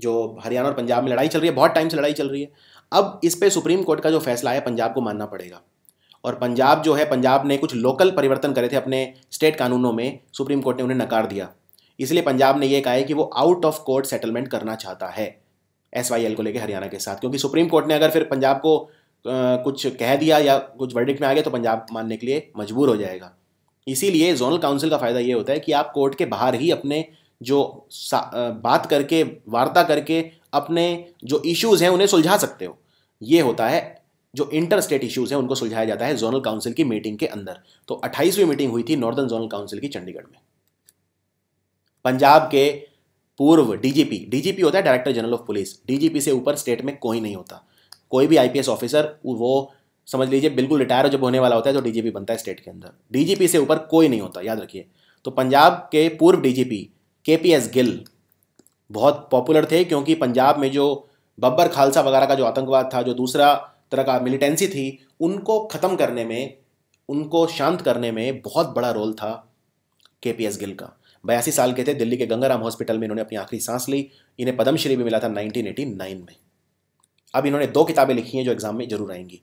जो हरियाणा और पंजाब में लड़ाई चल रही है, बहुत टाइम से लड़ाई चल रही है। अब इस पे सुप्रीम कोर्ट का जो फैसला है पंजाब को मानना पड़ेगा। और पंजाब जो है, पंजाब ने कुछ लोकल परिवर्तन करे थे अपने स्टेट कानूनों में, सुप्रीम कोर्ट ने उन्हें नकार दिया। इसलिए पंजाब ने यह कहा है कि वो आउट ऑफ कोर्ट सेटलमेंट करना चाहता है SYL को लेकर हरियाणा के साथ, क्योंकि सुप्रीम कोर्ट ने अगर फिर पंजाब को कुछ कह दिया या कुछ वर्डिक्ट में आ गया तो पंजाब मानने के लिए मजबूर हो जाएगा। इसीलिए जोनल काउंसिल का फ़ायदा ये होता है कि आप कोर्ट के बाहर ही अपने जो बात करके, वार्ता करके अपने जो इश्यूज़ हैं उन्हें सुलझा सकते हो। ये होता है जो इंटर स्टेट इश्यूज़ हैं उनको सुलझाया जाता है जोनल काउंसिल की मीटिंग के अंदर। तो 28वीं मीटिंग हुई थी नॉर्दर्न जोनल काउंसिल की चंडीगढ़ में। पंजाब के पूर्व DGP, DGP होता है director general of police, DGP से ऊपर स्टेट में कोई नहीं होता। कोई भी IPS ऑफिसर वो समझ लीजिए बिल्कुल रिटायर जब होने वाला होता है तो DGP बनता है स्टेट के अंदर। DGP से ऊपर कोई नहीं होता, याद रखिए। तो पंजाब के पूर्व DGP KPS गिल बहुत पॉपुलर थे, क्योंकि पंजाब में जो बब्बर खालसा वगैरह का जो आतंकवाद था, जो दूसरा तरह का मिलिटेंसी थी, उनको ख़त्म करने में, उनको शांत करने में बहुत बड़ा रोल था KPS गिल का। 82 साल के थे, दिल्ली के गंगाराम हॉस्पिटल में इन्होंने अपनी आखिरी सांस ली। इन्हें पद्मश्री भी मिला था 1989 में। अब इन्होंने 2 किताबें लिखी हैं जो एग्ज़ाम में जरूर आएंगी।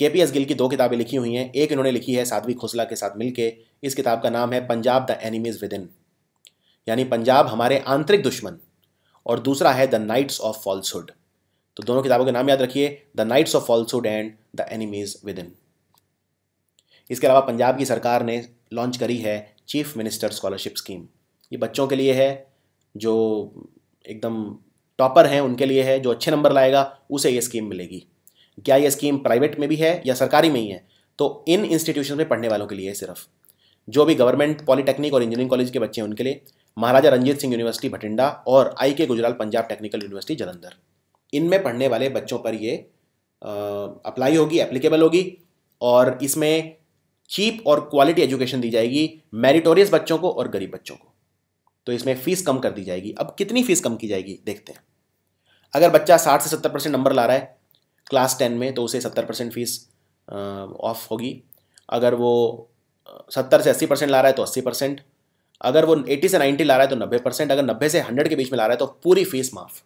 KPS गिल की 2 किताबें लिखी हुई हैं। एक इन्होंने लिखी है साध्वी खोसला के साथ मिलके। इस किताब का नाम है Punjab the enemies with in, यानी पंजाब हमारे आंतरिक दुश्मन। और दूसरा है द नाइट्स ऑफ फॉल्सहुड। तो दोनों किताबों के नाम याद रखिए, the knights of falsehood and the enemies with in. इसके अलावा पंजाब की सरकार ने लॉन्च करी है चीफ मिनिस्टर स्कॉलरशिप स्कीम। ये बच्चों के लिए है जो एकदम टॉपर हैं, उनके लिए है। जो अच्छे नंबर लाएगा उसे ये स्कीम मिलेगी। क्या ये स्कीम प्राइवेट में भी है या सरकारी में ही है? तो इन इंस्टीट्यूशन में पढ़ने वालों के लिए है सिर्फ। जो भी गवर्नमेंट पॉलिटेक्निक और इंजीनियरिंग कॉलेज के बच्चे हैं उनके लिए, महाराजा रंजीत सिंह यूनिवर्सिटी भटिंडा और I K Gujral Punjab technical university Jalandhar, इनमें पढ़ने वाले बच्चों पर ये अप्लाई होगी, एप्लीकेबल होगी। और इसमें चीप और क्वालिटी एजुकेशन दी जाएगी मेरिटोरियस बच्चों को और गरीब बच्चों को। तो इसमें फ़ीस कम कर दी जाएगी। अब कितनी फ़ीस कम की जाएगी देखते हैं। अगर बच्चा 60 से 70% नंबर ला रहा है क्लास 10 में, तो उसे 70% फ़ीस ऑफ होगी। अगर वो 70 से 80% ला रहा है तो 80%। अगर वो 80 से 90 ला रहा है तो 90%। अगर 90 से 100 के बीच में ला रहा है तो पूरी फ़ीस माफ़।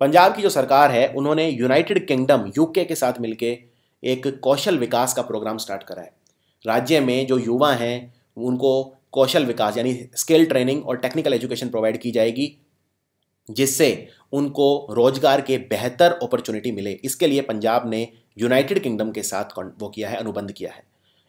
पंजाब की जो सरकार है उन्होंने यूनाइटेड किंगडम यूके के साथ मिलकर एक कौशल विकास का प्रोग्राम स्टार्ट करा है। राज्य में जो युवा हैं उनको कौशल विकास यानी स्किल ट्रेनिंग और टेक्निकल एजुकेशन प्रोवाइड की जाएगी, जिससे उनको रोजगार के बेहतर अपॉर्चुनिटी मिले। इसके लिए पंजाब ने यूनाइटेड किंगडम के साथ वो किया है, अनुबंध किया है,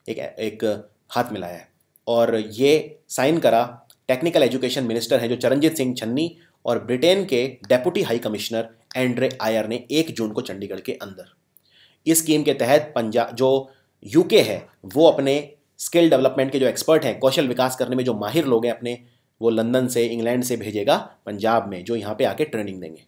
एक हाथ मिलाया है और ये साइन करा। टेक्निकल एजुकेशन मिनिस्टर हैं जो चरणजीत सिंह छन्नी और ब्रिटेन के deputy high commissioner Andrew Ayre ने 1 जून को चंडीगढ़ के अंदर इस स्कीम के तहत पंजाब जो यूके है वो अपने स्किल डेवलपमेंट के जो एक्सपर्ट हैं, कौशल विकास करने में जो माहिर लोग हैं अपने, वो लंदन से इंग्लैंड से भेजेगा पंजाब में, जो यहाँ पे आके ट्रेनिंग देंगे।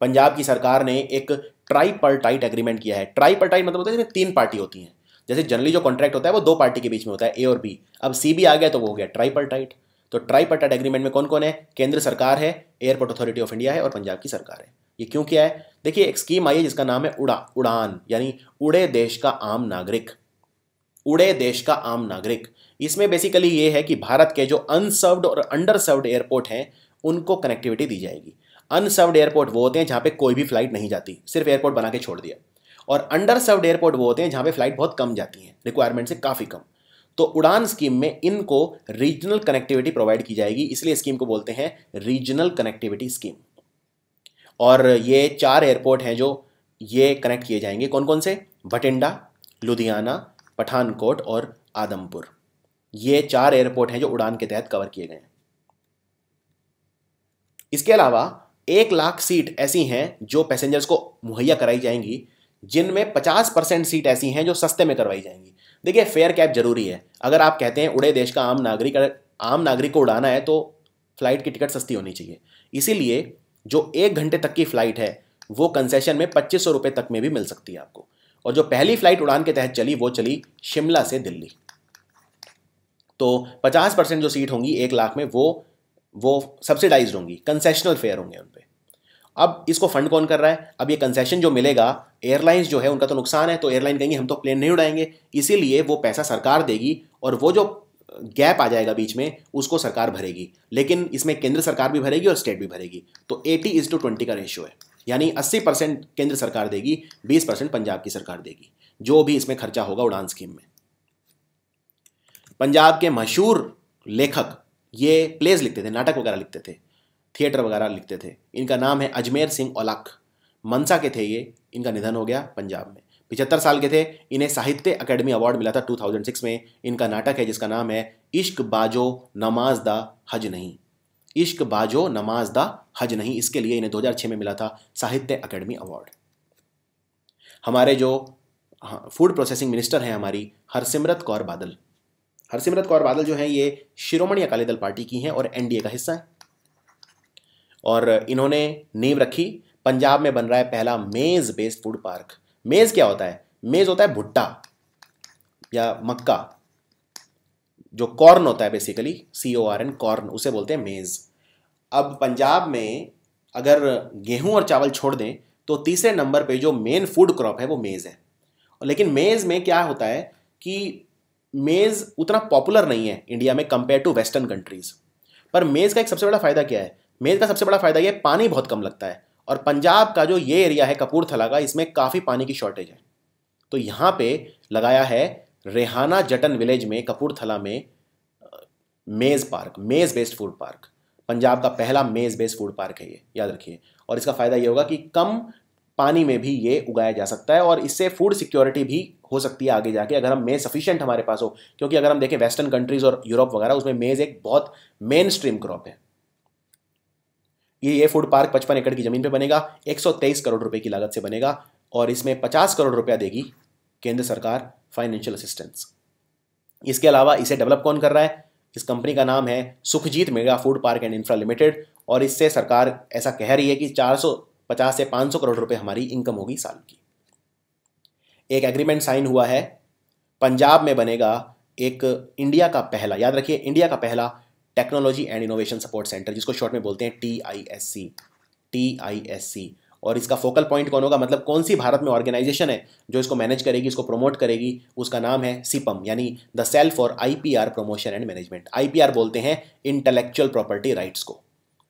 पंजाब की सरकार ने एक ट्राइपार्टाइट एग्रीमेंट किया है। ट्राइपार्टाइट मतलब होता है जिसमें 3 पार्टी होती हैं। जैसे जनरली जो कॉन्ट्रैक्ट होता है वो 2 पार्टी के बीच में होता है, ए और बी। अब सी भी आ गया तो वो हो गया ट्राइपार्टाइट। तो ट्राइपार्टाइट एग्रीमेंट में कौन कौन है? केंद्र सरकार है, एयरपोर्ट अथॉरिटी ऑफ इंडिया है और पंजाब की सरकार है। ये क्यों किया है? देखिए, एक स्कीम आई है जिसका नाम है उड़ान यानी उड़े देश का आम नागरिक। उड़े देश का आम नागरिक, इसमें बेसिकली ये है कि भारत के जो अनसर्व्ड और अंडरसर्व्ड एयरपोर्ट हैं उनको कनेक्टिविटी दी जाएगी। अनसर्व्ड एयरपोर्ट वो होते हैं जहाँ पे कोई भी फ्लाइट नहीं जाती, सिर्फ एयरपोर्ट बना के छोड़ दिया। और अंडरसर्व्ड एयरपोर्ट वो होते हैं जहाँ पे फ्लाइट बहुत कम जाती हैं, रिक्वायरमेंट से काफ़ी कम। तो उड़ान स्कीम में इनको रीजनल कनेक्टिविटी प्रोवाइड की जाएगी, इसलिए स्कीम को बोलते हैं रीजनल कनेक्टिविटी स्कीम। और ये 4 एयरपोर्ट हैं जो ये कनेक्ट किए जाएंगे। कौन कौन से? भटिंडा, लुधियाना, पठानकोट और आदमपुर। ये 4 एयरपोर्ट हैं जो उड़ान के तहत कवर किए गए हैं। इसके अलावा 1 लाख सीट ऐसी हैं जो पैसेंजर्स को मुहैया कराई जाएंगी, जिनमें 50% सीट ऐसी हैं जो सस्ते में करवाई जाएंगी। देखिए, फेयर कैप जरूरी है। अगर आप कहते हैं उड़े देश का आम नागरिक को उड़ाना है तो फ्लाइट की टिकट सस्ती होनी चाहिए। इसीलिए जो 1 घंटे तक की फ्लाइट है वो कंसेशन में 2500 रुपये तक में भी मिल सकती है आपको। और जो पहली फ्लाइट उड़ान के तहत चली वो चली शिमला से दिल्ली। तो 50% जो सीट होंगी 1 लाख में वो सब्सिडाइज्ड होंगी, कंसेशनल फेयर होंगे उन पे। अब इसको फंड कौन कर रहा है? अब ये कंसेशन जो मिलेगा, एयरलाइंस जो है उनका तो नुकसान है, तो एयरलाइन कहेंगे हम तो प्लेन नहीं उड़ाएंगे, इसीलिए वो पैसा सरकार देगी और वो जो गैप आ जाएगा बीच में उसको सरकार भरेगी। लेकिन इसमें केंद्र सरकार भी भरेगी और स्टेट भी भरेगी। तो 80:20 का रेशियो है, यानी 80% केंद्र सरकार देगी, 20% पंजाब की सरकार देगी, जो भी इसमें खर्चा होगा उड़ान स्कीम में। पंजाब के मशहूर लेखक, ये प्लेज लिखते थे, नाटक वगैरह लिखते थे, थिएटर वगैरह लिखते थे, इनका नाम है अजमेर सिंह औलख। मनसा के थे ये, इनका निधन हो गया पंजाब में। 75 साल के थे। इन्हें साहित्य अकेडमी अवार्ड मिला था 2006 में। इनका नाटक है जिसका नाम है इश्क बाजो नमाज दा हज नहीं। इश्क बाजो नमाज दा हज नहीं, इसके लिए इन्हें 2006 में मिला था साहित्य अकेडमी अवार्ड। हमारे जो फूड प्रोसेसिंग मिनिस्टर हैं हमारी हरसिमरत कौर बादल जो हैं ये शिरोमणि अकाली दल पार्टी की हैं और एनडीए का हिस्सा है। और इन्होंने नींव रखी। पंजाब में बन रहा है पहला मेज़ बेस्ड फूड पार्क। मेज़ क्या होता है? मेज़ होता है भुट्टा या मक्का, जो कॉर्न होता है बेसिकली, CORN कॉर्न, उसे बोलते हैं मेज़। अब पंजाब में अगर गेहूं और चावल छोड़ दें तो तीसरे नंबर पे जो मेन फूड क्रॉप है वो मेज़ है। लेकिन मेज़ में क्या होता है कि मेज़ उतना पॉपुलर नहीं है इंडिया में कंपेयर टू वेस्टर्न कंट्रीज़। पर मेज़ का एक सबसे बड़ा फ़ायदा क्या है? मेज़ का सबसे बड़ा फ़ायदा यह पानी बहुत कम लगता है। और पंजाब का जो ये एरिया है कपूरथला का, इसमें काफ़ी पानी की शॉर्टेज है। तो यहाँ पे लगाया है रेहाना जटन विलेज में, कपूरथला में, मेज़ पार्क, मेज़ बेस्ड फूड पार्क। पंजाब का पहला मेज़ बेस्ड फूड पार्क है ये, याद रखिए। और इसका फ़ायदा ये होगा कि कम पानी में भी ये उगाया जा सकता है और इससे फूड सिक्योरिटी भी हो सकती है आगे जाके, अगर हम मेज़ सफिशिएंट हमारे पास हो, क्योंकि अगर हम देखें वेस्टर्न कंट्रीज़ और यूरोप वगैरह, उसमें मेज़ एक बहुत मेन स्ट्रीम क्रॉप है। ये फूड पार्क 55 एकड़ की ज़मीन पे बनेगा, 123 करोड़ रुपए की लागत से बनेगा और इसमें 50 करोड़ रुपया देगी केंद्र सरकार फाइनेंशियल असिस्टेंस। इसके अलावा इसे डेवलप कौन कर रहा है? इस कंपनी का नाम है Sukhjit mega food park and infra limited और इससे सरकार ऐसा कह रही है कि 450 से 500 करोड़ रुपये हमारी इनकम होगी साल की। एक एग्रीमेंट साइन हुआ है, पंजाब में बनेगा एक इंडिया का पहला, याद रखिए इंडिया का पहला technology and innovation support centre, जिसको शॉर्ट में बोलते हैं TISC। और इसका फोकल पॉइंट कौन होगा, मतलब कौन सी भारत में ऑर्गेनाइजेशन है जो इसको मैनेज करेगी, इसको प्रमोट करेगी, उसका नाम है CPM, यानी the cell for IPR promotion and management. IPR बोलते हैं इंटेलेक्चुअल प्रॉपर्टी राइट्स को,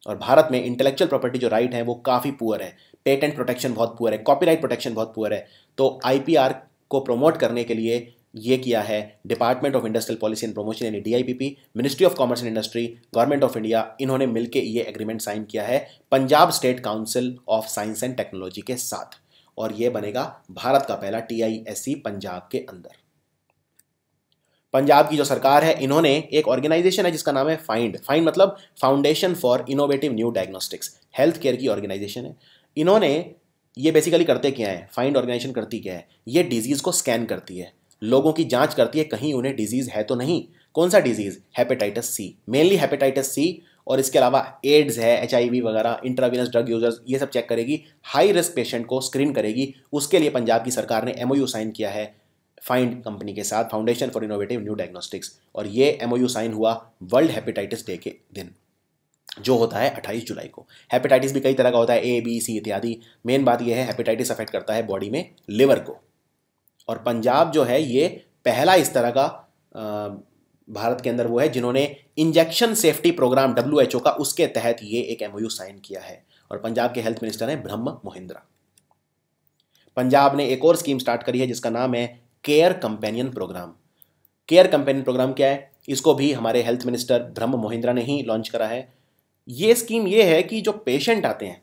और भारत में इंटेलेक्चुअल प्रॉपर्टी जो राइट है वो काफ़ी पुअर है, पेटेंट प्रोटेक्शन बहुत पुअर है, कॉपीराइट प्रोटेक्शन बहुत पुअर है। तो IPR को प्रमोट करने के लिए ये किया है department of industrial policy and promotion यानी DIPP, ministry of commerce and industry, government of India, इन्होंने मिलकर ये एग्रीमेंट साइन किया है Punjab state council of science and technology के साथ, और ये बनेगा भारत का पहला TISC पंजाब के अंदर। पंजाब की जो सरकार है, इन्होंने एक ऑर्गेनाइजेशन है जिसका नाम है फाइंड मतलब foundation for innovative new diagnostics, health care की ऑर्गेनाइजेशन है। इन्होंने ये बेसिकली करते क्या है, फाइंड ऑर्गेनाइजेशन करती क्या है, ये डिजीज़ को स्कैन करती है, लोगों की जांच करती है कहीं उन्हें डिजीज़ है तो नहीं। कौन सा disease? Hepatitis C, mainly hepatitis C, और इसके अलावा एड्स है, HIV वगैरह, इंट्रावीनस ड्रग यूजर्स, ये सब चेक करेगी, हाई रिस्क पेशेंट को स्क्रीन करेगी। उसके लिए पंजाब की सरकार ने MOU साइन किया है फाइंड कंपनी के साथ, foundation for innovative new diagnostics, और ये MOU साइन हुआ वर्ल्ड हेपेटाइटिस डे के दिन, जो होता है 28 जुलाई को। हेपेटाइटिस भी कई तरह का होता है, A, B, C इत्यादि। मेन बात यह है हेपेटाइटिस अफेक्ट करता है बॉडी में लिवर को, और पंजाब जो है ये पहला इस तरह का भारत के अंदर वो है जिन्होंने इंजेक्शन सेफ्टी प्रोग्राम WHO का, उसके तहत ये एक MOU साइन किया है, और पंजाब के हेल्थ मिनिस्टर हैं ब्रह्म मोहिंद्रा। पंजाब ने एक और स्कीम स्टार्ट करी है जिसका नाम है care companion programme. Care companion programme क्या है, इसको भी हमारे हेल्थ मिनिस्टर ब्रह्म मोहिंद्रा ने ही लॉन्च करा है। ये स्कीम ये है कि जो पेशेंट आते हैं,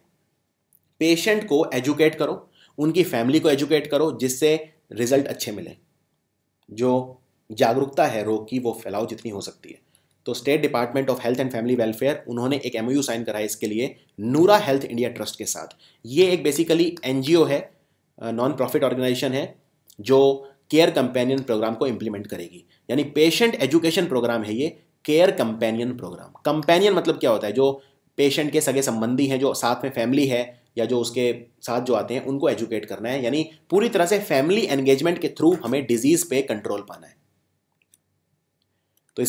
पेशेंट को एजुकेट करो, उनकी फैमिली को एजुकेट करो, जिससे रिजल्ट अच्छे मिले। जो जागरूकता है रोग की वो फैलाओ जितनी हो सकती है। तो state department of health and family welfare, उन्होंने एक MOU साइन करा है इसके लिए नूरा हेल्थ इंडिया ट्रस्ट के साथ। ये एक बेसिकली NGO है, नॉन प्रॉफिट ऑर्गेनाइजेशन है, जो केयर कंपेनियन प्रोग्राम को इम्प्लीमेंट करेगी, यानी पेशेंट एजुकेशन प्रोग्राम है ये केयर कंपेनियन प्रोग्राम। कंपेनियन मतलब क्या होता है, जो पेशेंट के सगे संबंधी हैं, जो साथ में फैमिली है या जो उसके साथ जो आते हैं, उनको एजुकेट करना है, यानी पूरी तरह से फैमिली एंगेजमेंट के थ्रू हमें डिजीज पे कंट्रोल पाना है। तो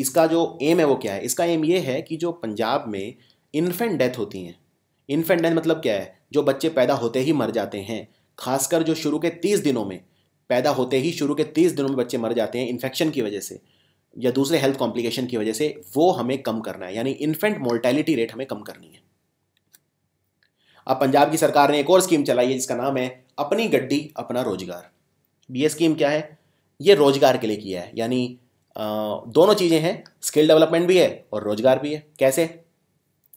इसका जो एम है वो क्या है, इसका एम ये है कि जो पंजाब में इन्फेंट डेथ होती हैं, इन्फेंट डेथ मतलब क्या है, जो बच्चे पैदा होते ही मर जाते हैं, खासकर जो शुरू के 30 दिनों में पैदा होते ही शुरू के 30 दिनों में बच्चे मर जाते हैं इन्फेक्शन की वजह से या दूसरे हेल्थ कॉम्प्लिकेशन की वजह से, वो हमें कम करना है, यानी इन्फेंट मोर्टेलिटी रेट हमें कम करनी है। अब पंजाब की सरकार ने एक और स्कीम चलाई है जिसका नाम है अपनी गड्डी अपना रोजगार। ये स्कीम क्या है, ये रोजगार के लिए किया है, यानी दोनों चीज़ें हैं, स्किल डेवलपमेंट भी है और रोजगार भी है। कैसे?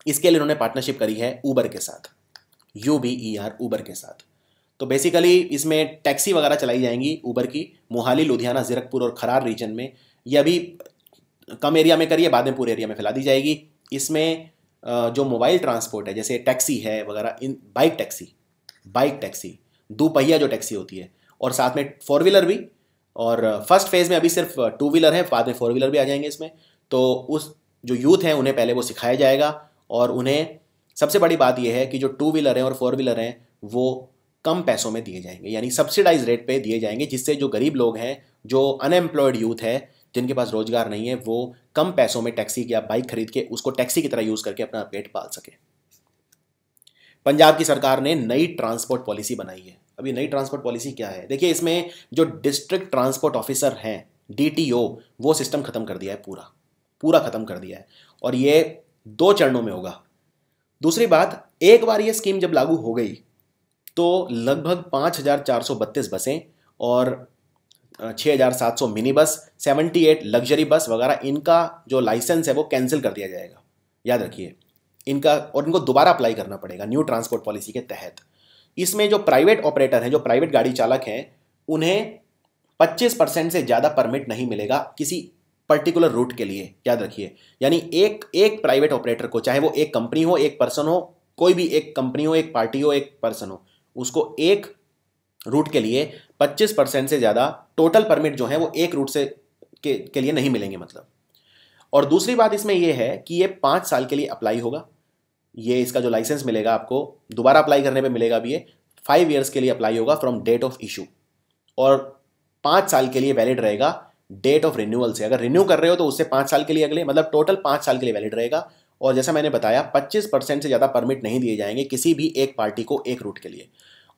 इसके लिए इन्होंने पार्टनरशिप करी है ऊबर के साथ, UBER ऊबर के साथ। तो बेसिकली इसमें टैक्सी वगैरह चलाई जाएंगी ऊबर की, मोहाली, लुधियाना, जीरकपुर और खरार रीजन में। यह अभी कम एरिया में करिए, बाद में पूरे एरिया में फैला दी जाएगी। इसमें जो मोबाइल ट्रांसपोर्ट है जैसे टैक्सी है वगैरह, इन बाइक टैक्सी, दोपहिया जो टैक्सी होती है, और साथ में 4 व्हीलर भी। और फर्स्ट फेज़ में अभी सिर्फ 2 व्हीलर है, बाद में 4 व्हीलर भी आ जाएंगे इसमें। तो उस जो यूथ हैं उन्हें पहले वो सिखाया जाएगा, और उन्हें सबसे बड़ी बात यह है कि जो 2 व्हीलर हैं और 4 व्हीलर हैं वो कम पैसों में दिए जाएंगे, यानी सब्सिडाइज रेट पर दिए जाएंगे, जिससे जो गरीब लोग हैं, जो अनएम्प्लॉयड यूथ है, जिनके पास रोजगार नहीं है, वो कम पैसों में टैक्सी या बाइक खरीद के उसको टैक्सी की तरह यूज़ करके अपना पेट पाल सके। पंजाब की सरकार ने नई ट्रांसपोर्ट पॉलिसी बनाई है। अभी नई ट्रांसपोर्ट पॉलिसी क्या है, देखिए इसमें जो डिस्ट्रिक्ट ट्रांसपोर्ट ऑफिसर हैं DTO, वो सिस्टम ख़त्म कर दिया है, पूरा ख़त्म कर दिया है, और ये 2 चरणों में होगा। दूसरी बात, एक बार ये स्कीम जब लागू हो गई तो लगभग 5432 बसें और 6700 मिनी बस, 78 लग्जरी बस वगैरह, इनका जो लाइसेंस है वो कैंसिल कर दिया जाएगा, याद रखिए इनका, और इनको दोबारा अप्लाई करना पड़ेगा न्यू ट्रांसपोर्ट पॉलिसी के तहत। इसमें जो प्राइवेट ऑपरेटर हैं, जो प्राइवेट गाड़ी चालक हैं, उन्हें 25% से ज़्यादा परमिट नहीं मिलेगा किसी पर्टिकुलर रूट के लिए, याद रखिए। यानी एक प्राइवेट ऑपरेटर को, चाहे वो एक कंपनी हो, एक पर्सन हो, कोई भी एक कंपनी हो, एक पार्टी हो, एक पर्सन हो, उसको एक रूट के लिए 25% से ज़्यादा टोटल परमिट जो है वो एक रूट से के लिए नहीं मिलेंगे मतलब। और दूसरी बात इसमें यह है कि ये 5 साल के लिए अप्लाई होगा, ये इसका जो लाइसेंस मिलेगा आपको दोबारा अप्लाई करने पे मिलेगा, भी ये 5 ईयर्स के लिए अप्लाई होगा फ्रॉम डेट ऑफ इशू, और 5 साल के लिए वैलिड रहेगा डेट ऑफ रिन्यूअल से। अगर रिन्यू कर रहे हो तो उससे 5 साल के लिए अगले, मतलब टोटल 5 साल के लिए वैलिड रहेगा। और जैसा मैंने बताया 25% से ज़्यादा परमिट नहीं दिए जाएंगे किसी भी एक पार्टी को एक रूट के लिए।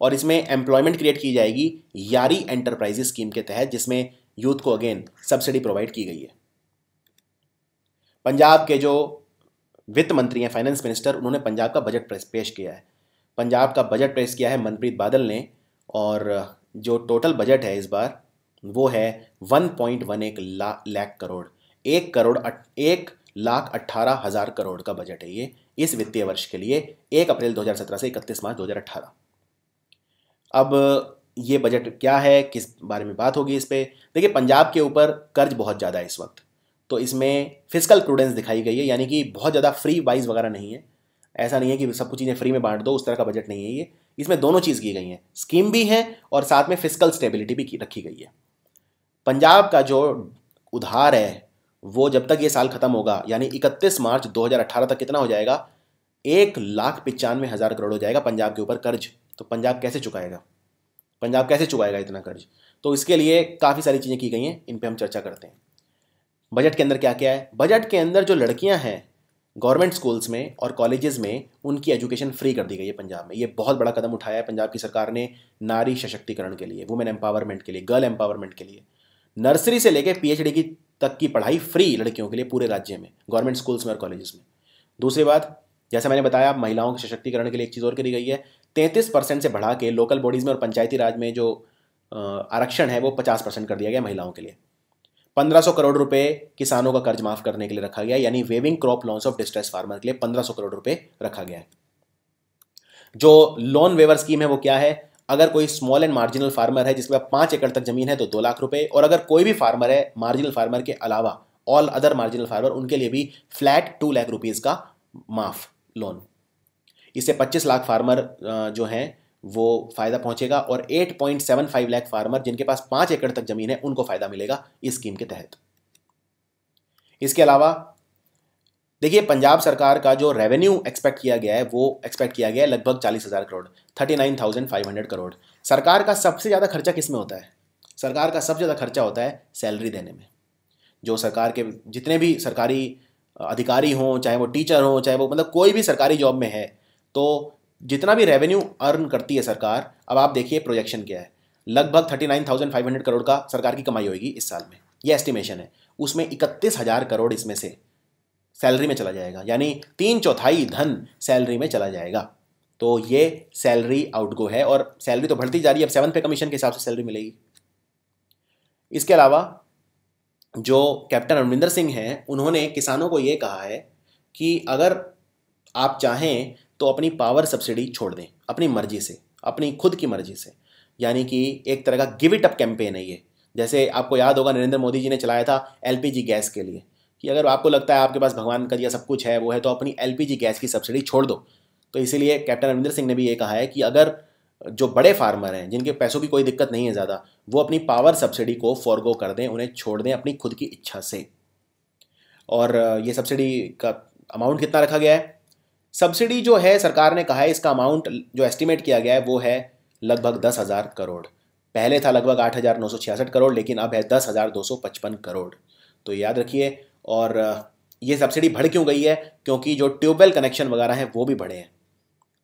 और इसमें एम्प्लॉयमेंट क्रिएट की जाएगी यारी एंटरप्राइजेस स्कीम के तहत, जिसमें यूथ को अगेन सब्सिडी प्रोवाइड की गई है। पंजाब के जो वित्त मंत्री हैं, फाइनेंस मिनिस्टर, उन्होंने पंजाब का बजट पेश किया है। पंजाब का बजट पेश किया है मनप्रीत बादल ने, और जो टोटल बजट है इस बार वो है 1.1 लाख करोड़, 1,18,000 करोड़ का बजट है ये इस वित्तीय वर्ष के लिए, 1 अप्रैल 2017 से 31 मार्च 2018। अब ये बजट क्या है, किस बारे में बात होगी इस पर, देखिए पंजाब के ऊपर कर्ज बहुत ज़्यादा है इस वक्त, तो इसमें फिस्कल प्रूडेंस दिखाई गई है, यानी कि बहुत ज़्यादा फ्री वाइज वगैरह नहीं है। ऐसा नहीं है कि सब कुछ चीज़ें फ्री में बांट दो, उस तरह का बजट नहीं है ये। इसमें दोनों चीज़ की गई हैं, स्कीम भी है और साथ में फिस्कल स्टेबिलिटी भी रखी गई है। पंजाब का जो उधार है वो जब तक ये साल ख़त्म होगा, यानी 31 मार्च 2018 तक कितना हो जाएगा, 1,95,000 करोड़ हो जाएगा पंजाब के ऊपर कर्ज। तो पंजाब कैसे चुकाएगा, पंजाब कैसे चुकाएगा इतना कर्ज? तो इसके लिए काफ़ी सारी चीज़ें की गई हैं, इन पे हम चर्चा करते हैं। बजट के अंदर क्या क्या है? बजट के अंदर जो लड़कियां हैं गवर्नमेंट स्कूल्स में और कॉलेजेस में, उनकी एजुकेशन फ्री कर दी गई है पंजाब में। ये बहुत बड़ा कदम उठाया है पंजाब की सरकार ने नारी सशक्तिकरण के लिए, वुमेन एम्पावरमेंट के लिए, गर्ल एम्पावरमेंट के लिए। नर्सरी से लेकर PhD की तक की पढ़ाई फ्री लड़कियों के लिए पूरे राज्य में, गवर्नमेंट स्कूल्स में और कॉलेजेस में। दूसरी बात, जैसा मैंने बताया, महिलाओं के सशक्तिकरण के लिए एक चीज़ और करी गई है, 33% से बढ़ा के लोकल बॉडीज़ में और पंचायती राज में जो आरक्षण है वो 50% कर दिया गया महिलाओं के लिए। 1,500 करोड़ रुपए किसानों का कर्ज माफ़ करने के लिए रखा गया, यानी waiving crop loans of distress farmer के लिए 1,500 करोड़ रुपए रखा गया है। जो लोन वेवर स्कीम है वो क्या है, अगर कोई स्मॉल एंड मार्जिनल फार्मर है जिसके पास 5 एकड़ तक जमीन है तो 2 लाख रुपये, और अगर कोई भी फार्मर है मार्जिनल फार्मर के अलावा, ऑल अदर मार्जिनल फार्मर, उनके लिए भी फ्लैट 2 लाख रुपीज़ का माफ़ लोन। इससे 25 लाख फार्मर जो हैं वो फ़ायदा पहुंचेगा, और 8.75 लाख फार्मर जिनके पास 5 एकड़ तक ज़मीन है उनको फ़ायदा मिलेगा इस स्कीम के तहत। इसके अलावा देखिए पंजाब सरकार का जो रेवेन्यू एक्सपेक्ट किया गया है वो एक्सपेक्ट किया गया है लगभग 40,000 करोड़, 39,500 करोड़। सरकार का सबसे ज़्यादा खर्चा किस में होता है? सरकार का सबसे ज़्यादा खर्चा होता है सैलरी देने में। जो सरकार के जितने भी सरकारी अधिकारी हों, चाहे वो टीचर हों, चाहे वो मतलब कोई भी सरकारी जॉब में है, तो जितना भी रेवेन्यू अर्न करती है सरकार, अब आप देखिए प्रोजेक्शन क्या है, लगभग 39,500 करोड़ का सरकार की कमाई होगी इस साल में, ये एस्टिमेशन है। उसमें 31,000 करोड़ इसमें से सैलरी में चला जाएगा, यानी 3/4 धन सैलरी में चला जाएगा। तो ये सैलरी आउटगो है, और सैलरी तो बढ़ती जा रही है, अब 7th पे कमीशन के हिसाब से सैलरी मिलेगी। इसके अलावा जो कैप्टन अमरिंदर सिंह हैं, उन्होंने किसानों को ये कहा है कि अगर आप चाहें तो अपनी पावर सब्सिडी छोड़ दें, अपनी मर्जी से, अपनी खुद की मर्जी से। यानी कि एक तरह का गिव इट अप कैंपेन है ये। जैसे आपको याद होगा नरेंद्र मोदी जी ने चलाया था LPG गैस के लिए, कि अगर आपको लगता है आपके पास भगवान का दिया सब कुछ है वो है, तो अपनी LPG गैस की सब्सिडी छोड़ दो। तो इसीलिए कैप्टन अमरिंदर सिंह ने भी ये कहा है कि अगर जो बड़े फार्मर हैं जिनके पैसों की कोई दिक्कत नहीं है ज़्यादा, वो अपनी पावर सब्सिडी को फॉरगो कर दें, उन्हें छोड़ दें अपनी खुद की इच्छा से। और ये सब्सिडी का अमाउंट कितना रखा गया है? सब्सिडी जो है सरकार ने कहा है इसका अमाउंट जो एस्टिमेट किया गया है वो है लगभग 10,000 करोड़। पहले था लगभग 8,966 करोड़, लेकिन अब है 10,255 करोड़। तो याद रखिए। और ये सब्सिडी बढ़ क्यों गई है? क्योंकि जो ट्यूबवेल कनेक्शन वगैरह हैं वो भी बढ़े हैं,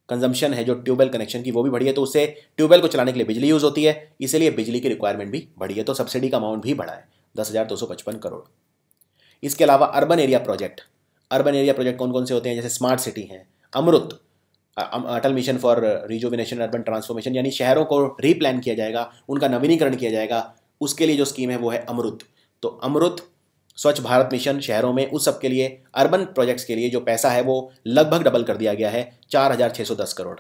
कंजम्पशन है जो ट्यूबवेल कनेक्शन की वो भी बढ़ी है, तो उससे ट्यूबवेल को चलाने के लिए बिजली यूज़ होती है, इसीलिए बिजली की रिक्वायरमेंट भी बढ़ी है। तो सब्सिडी का अमाउंट भी बढ़ा है 10,255 करोड़। इसके अलावा urban area project, urban area project कौन कौन से होते हैं? जैसे स्मार्ट सिटी हैं, अमृत, Atal mission for rejuvenation urban transformation, यानी शहरों को रीप्लान किया जाएगा, उनका नवीनीकरण किया जाएगा, उसके लिए जो स्कीम है वो है अमृत। तो अमृत, स्वच्छ भारत मिशन शहरों में, उस सब के लिए अर्बन प्रोजेक्ट्स के लिए जो पैसा है वो लगभग डबल कर दिया गया है, 4,610 करोड़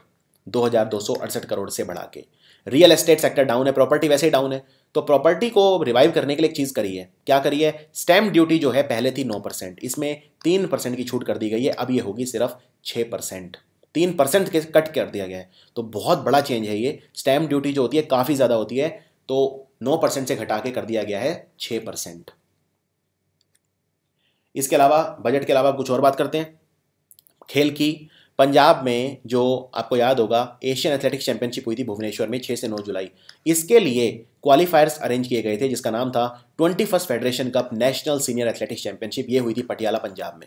2,268 करोड़ से बढ़ा के। रियल एस्टेट सेक्टर डाउन है, प्रॉपर्टी वैसे ही डाउन है, तो प्रॉपर्टी को रिवाइव करने के लिए एक चीज़ करी है, क्या करी है, स्टैम्प ड्यूटी जो है पहले थी 9%, इसमें 3% की छूट कर दी गई है, अब ये होगी सिर्फ 6%, 3% के कट कर दिया गया है। तो बहुत बड़ा चेंज है ये, स्टैम्प ड्यूटी जो होती है काफ़ी ज़्यादा होती है, तो 9% से घटा के कर दिया गया है 6%। इसके अलावा बजट के अलावा कुछ और बात करते हैं खेल की। पंजाब में जो आपको याद होगा एशियन एथलेटिक्स चैंपियनशिप हुई थी भुवनेश्वर में 6 से 9 जुलाई, इसके लिए क्वालिफायर्स अरेंज किए गए थे जिसका नाम था 21st federation cup national senior athletics championship. ये हुई थी पटियाला पंजाब में,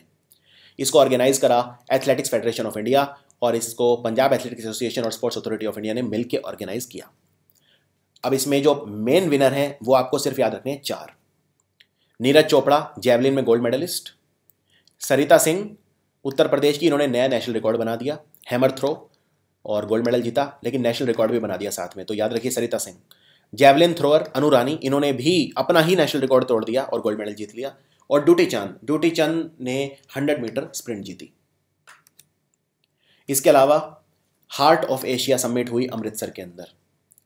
इसको ऑर्गेनाइज करा एथलेटिक्स फेडरेशन ऑफ इंडिया और इसको पंजाब एथलेटिक्स एसोसिएशन और स्पोर्ट्स अथॉरिटी ऑफ इंडिया ने मिलकर ऑर्गेनाइज किया। अब इसमें जो मेन विनर हैं वो आपको सिर्फ याद रखने हैं 4, नीरज चोपड़ा जैवलिन में गोल्ड मेडलिस्ट, सरिता सिंह उत्तर प्रदेश की, इन्होंने नया नेशनल रिकॉर्ड बना दिया हैमर थ्रो और गोल्ड मेडल जीता लेकिन नेशनल रिकॉर्ड भी बना दिया साथ में, तो याद रखिए सरिता सिंह। जैवलिन थ्रोअर अनु रानी, इन्होंने भी अपना ही नेशनल रिकॉर्ड तोड़ दिया और गोल्ड मेडल जीत लिया। और ड्यूटी चंद ने 100 मीटर स्प्रिंट जीती। इसके अलावा हार्ट ऑफ एशिया समिट हुई अमृतसर के अंदर,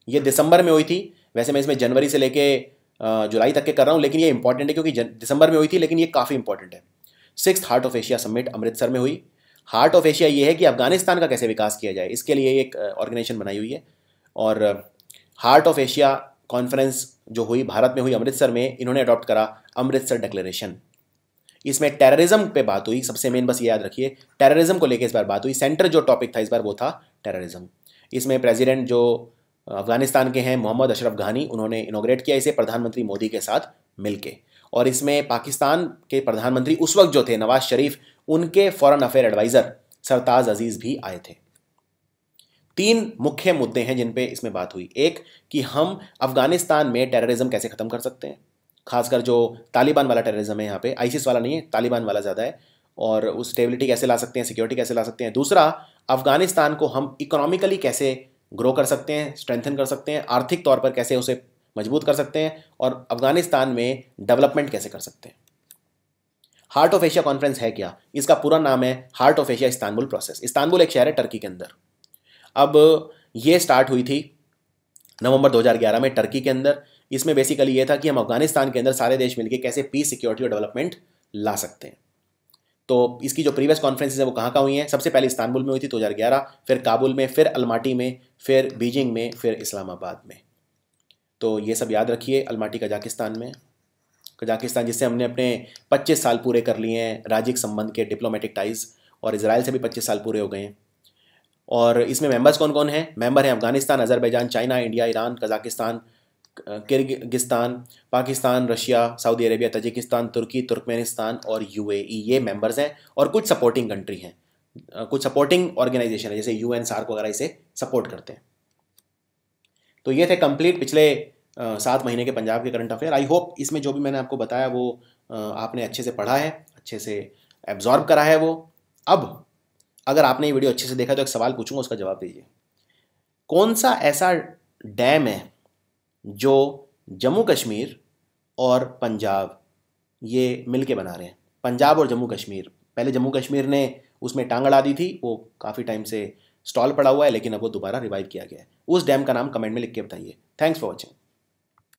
ये दिसंबर में हुई थी, वैसे मैं इसमें जनवरी से लेके जुलाई तक के कर रहा हूँ लेकिन ये इंपॉर्टेंट है क्योंकि दिसंबर में हुई थी लेकिन ये काफ़ी इंपॉर्टेंट है। 6th heart of Asia summit Amritsar में हुई। हार्ट ऑफ एशिया ये है कि अफगानिस्तान का कैसे विकास किया जाए, इसके लिए एक ऑर्गेनाइजेशन बनाई हुई है। और हार्ट ऑफ एशिया कॉन्फ्रेंस जो हुई भारत में हुई अमृतसर में, इन्होंने अडॉप्ट करा अमृतसर डिक्लेरेशन। इसमें टेररिज्म पे बात हुई, सबसे मेन बस ये याद रखिए टेररिज्म को लेकर इस बार बात हुई, सेंटर जो टॉपिक था इस बार वो था टेररिज्म। इसमें प्रेसिडेंट जो अफगानिस्तान के हैं मोहम्मद अशरफ घानी, उन्होंने इनोग्रेट किया इसे प्रधानमंत्री मोदी के साथ मिलके। और इसमें पाकिस्तान के प्रधानमंत्री उस वक्त जो थे नवाज शरीफ, उनके foreign affair adviser Sartaj Aziz भी आए थे। 3 मुख्य मुद्दे हैं जिन पे इसमें बात हुई, एक कि हम अफगानिस्तान में टेररिज्म कैसे ख़त्म कर सकते हैं, खासकर जो तालिबान वाला टेररिज्म है, यहाँ पे आईसिस वाला नहीं है तालिबान वाला ज़्यादा है, और उस स्टेबिलिटी कैसे ला सकते हैं, सिक्योरिटी कैसे ला सकते हैं। दूसरा, अफगानिस्तान को हम इकोनॉमिकली कैसे ग्रो कर सकते हैं, स्ट्रेंथन कर सकते हैं, आर्थिक तौर पर कैसे उसे मजबूत कर सकते हैं, और अफगानिस्तान में डेवलपमेंट कैसे कर सकते हैं। हार्ट ऑफ एशिया कॉन्फ्रेंस है क्या, इसका पूरा नाम है heart of Asia Istanbul process. Istanbul एक शहर है टर्की के अंदर। अब ये स्टार्ट हुई थी नवंबर 2011 में टर्की के अंदर। इसमें बेसिकली ये था कि हम अफगानिस्तान के अंदर सारे देश मिलकर कैसे पीस, सिक्योरिटी और डेवलपमेंट ला सकते हैं। तो इसकी जो प्रीवियस कॉन्फ्रेंसेज है वो कहाँ कहाँ हुई हैं, सबसे पहले इस्तांबुल में हुई थी 2011, फिर काबुल में, फिर अलमाटी में, फिर बीजिंग में, फिर इस्लामाबाद में। तो ये सब याद रखिए। अलमाटी कजाकिस्तान में, कजाकिस्तान जिससे हमने अपने 25 साल पूरे कर लिए हैं राजनयिक संबंध के, डिप्लोमेटिक टाइज़, और इजराइल से भी 25 साल पूरे हो गए हैं। और इसमें मेंबर्स कौन कौन हैं, मेंबर हैं Afghanistan, Azerbaijan, China, India, Iran, Kazakhstan, Kyrgyzstan, Pakistan, Russia, Saudi Arabia, Tajikistan, तुर्की, तुर्कमेनिस्तान और UAE, ये मेम्बर्स हैं। और कुछ सपोर्टिंग कंट्री हैं, कुछ सपोर्टिंग ऑर्गेनाइजेशन है जैसे UN, SAARC वगैरह इसे सपोर्ट करते हैं। तो ये थे कंप्लीट पिछले 7 महीने के पंजाब के करंट अफेयर। आई होप इसमें जो भी मैंने आपको बताया वो आपने अच्छे से पढ़ा है, अच्छे से एब्जॉर्ब करा है वो। अब अगर आपने ये वीडियो अच्छे से देखा तो एक सवाल पूछूंगा, उसका जवाब दीजिए। कौन सा ऐसा डैम है जो जम्मू कश्मीर और पंजाब ये मिलके बना रहे हैं? पंजाब और जम्मू कश्मीर, पहले जम्मू कश्मीर ने उसमें टांग अड़ा दी थी, वो काफ़ी टाइम से स्टॉल पड़ा हुआ है लेकिन अब वो दोबारा रिवाइव किया गया है। उस डैम का नाम कमेंट में लिख के बताइए। Thanks for watching.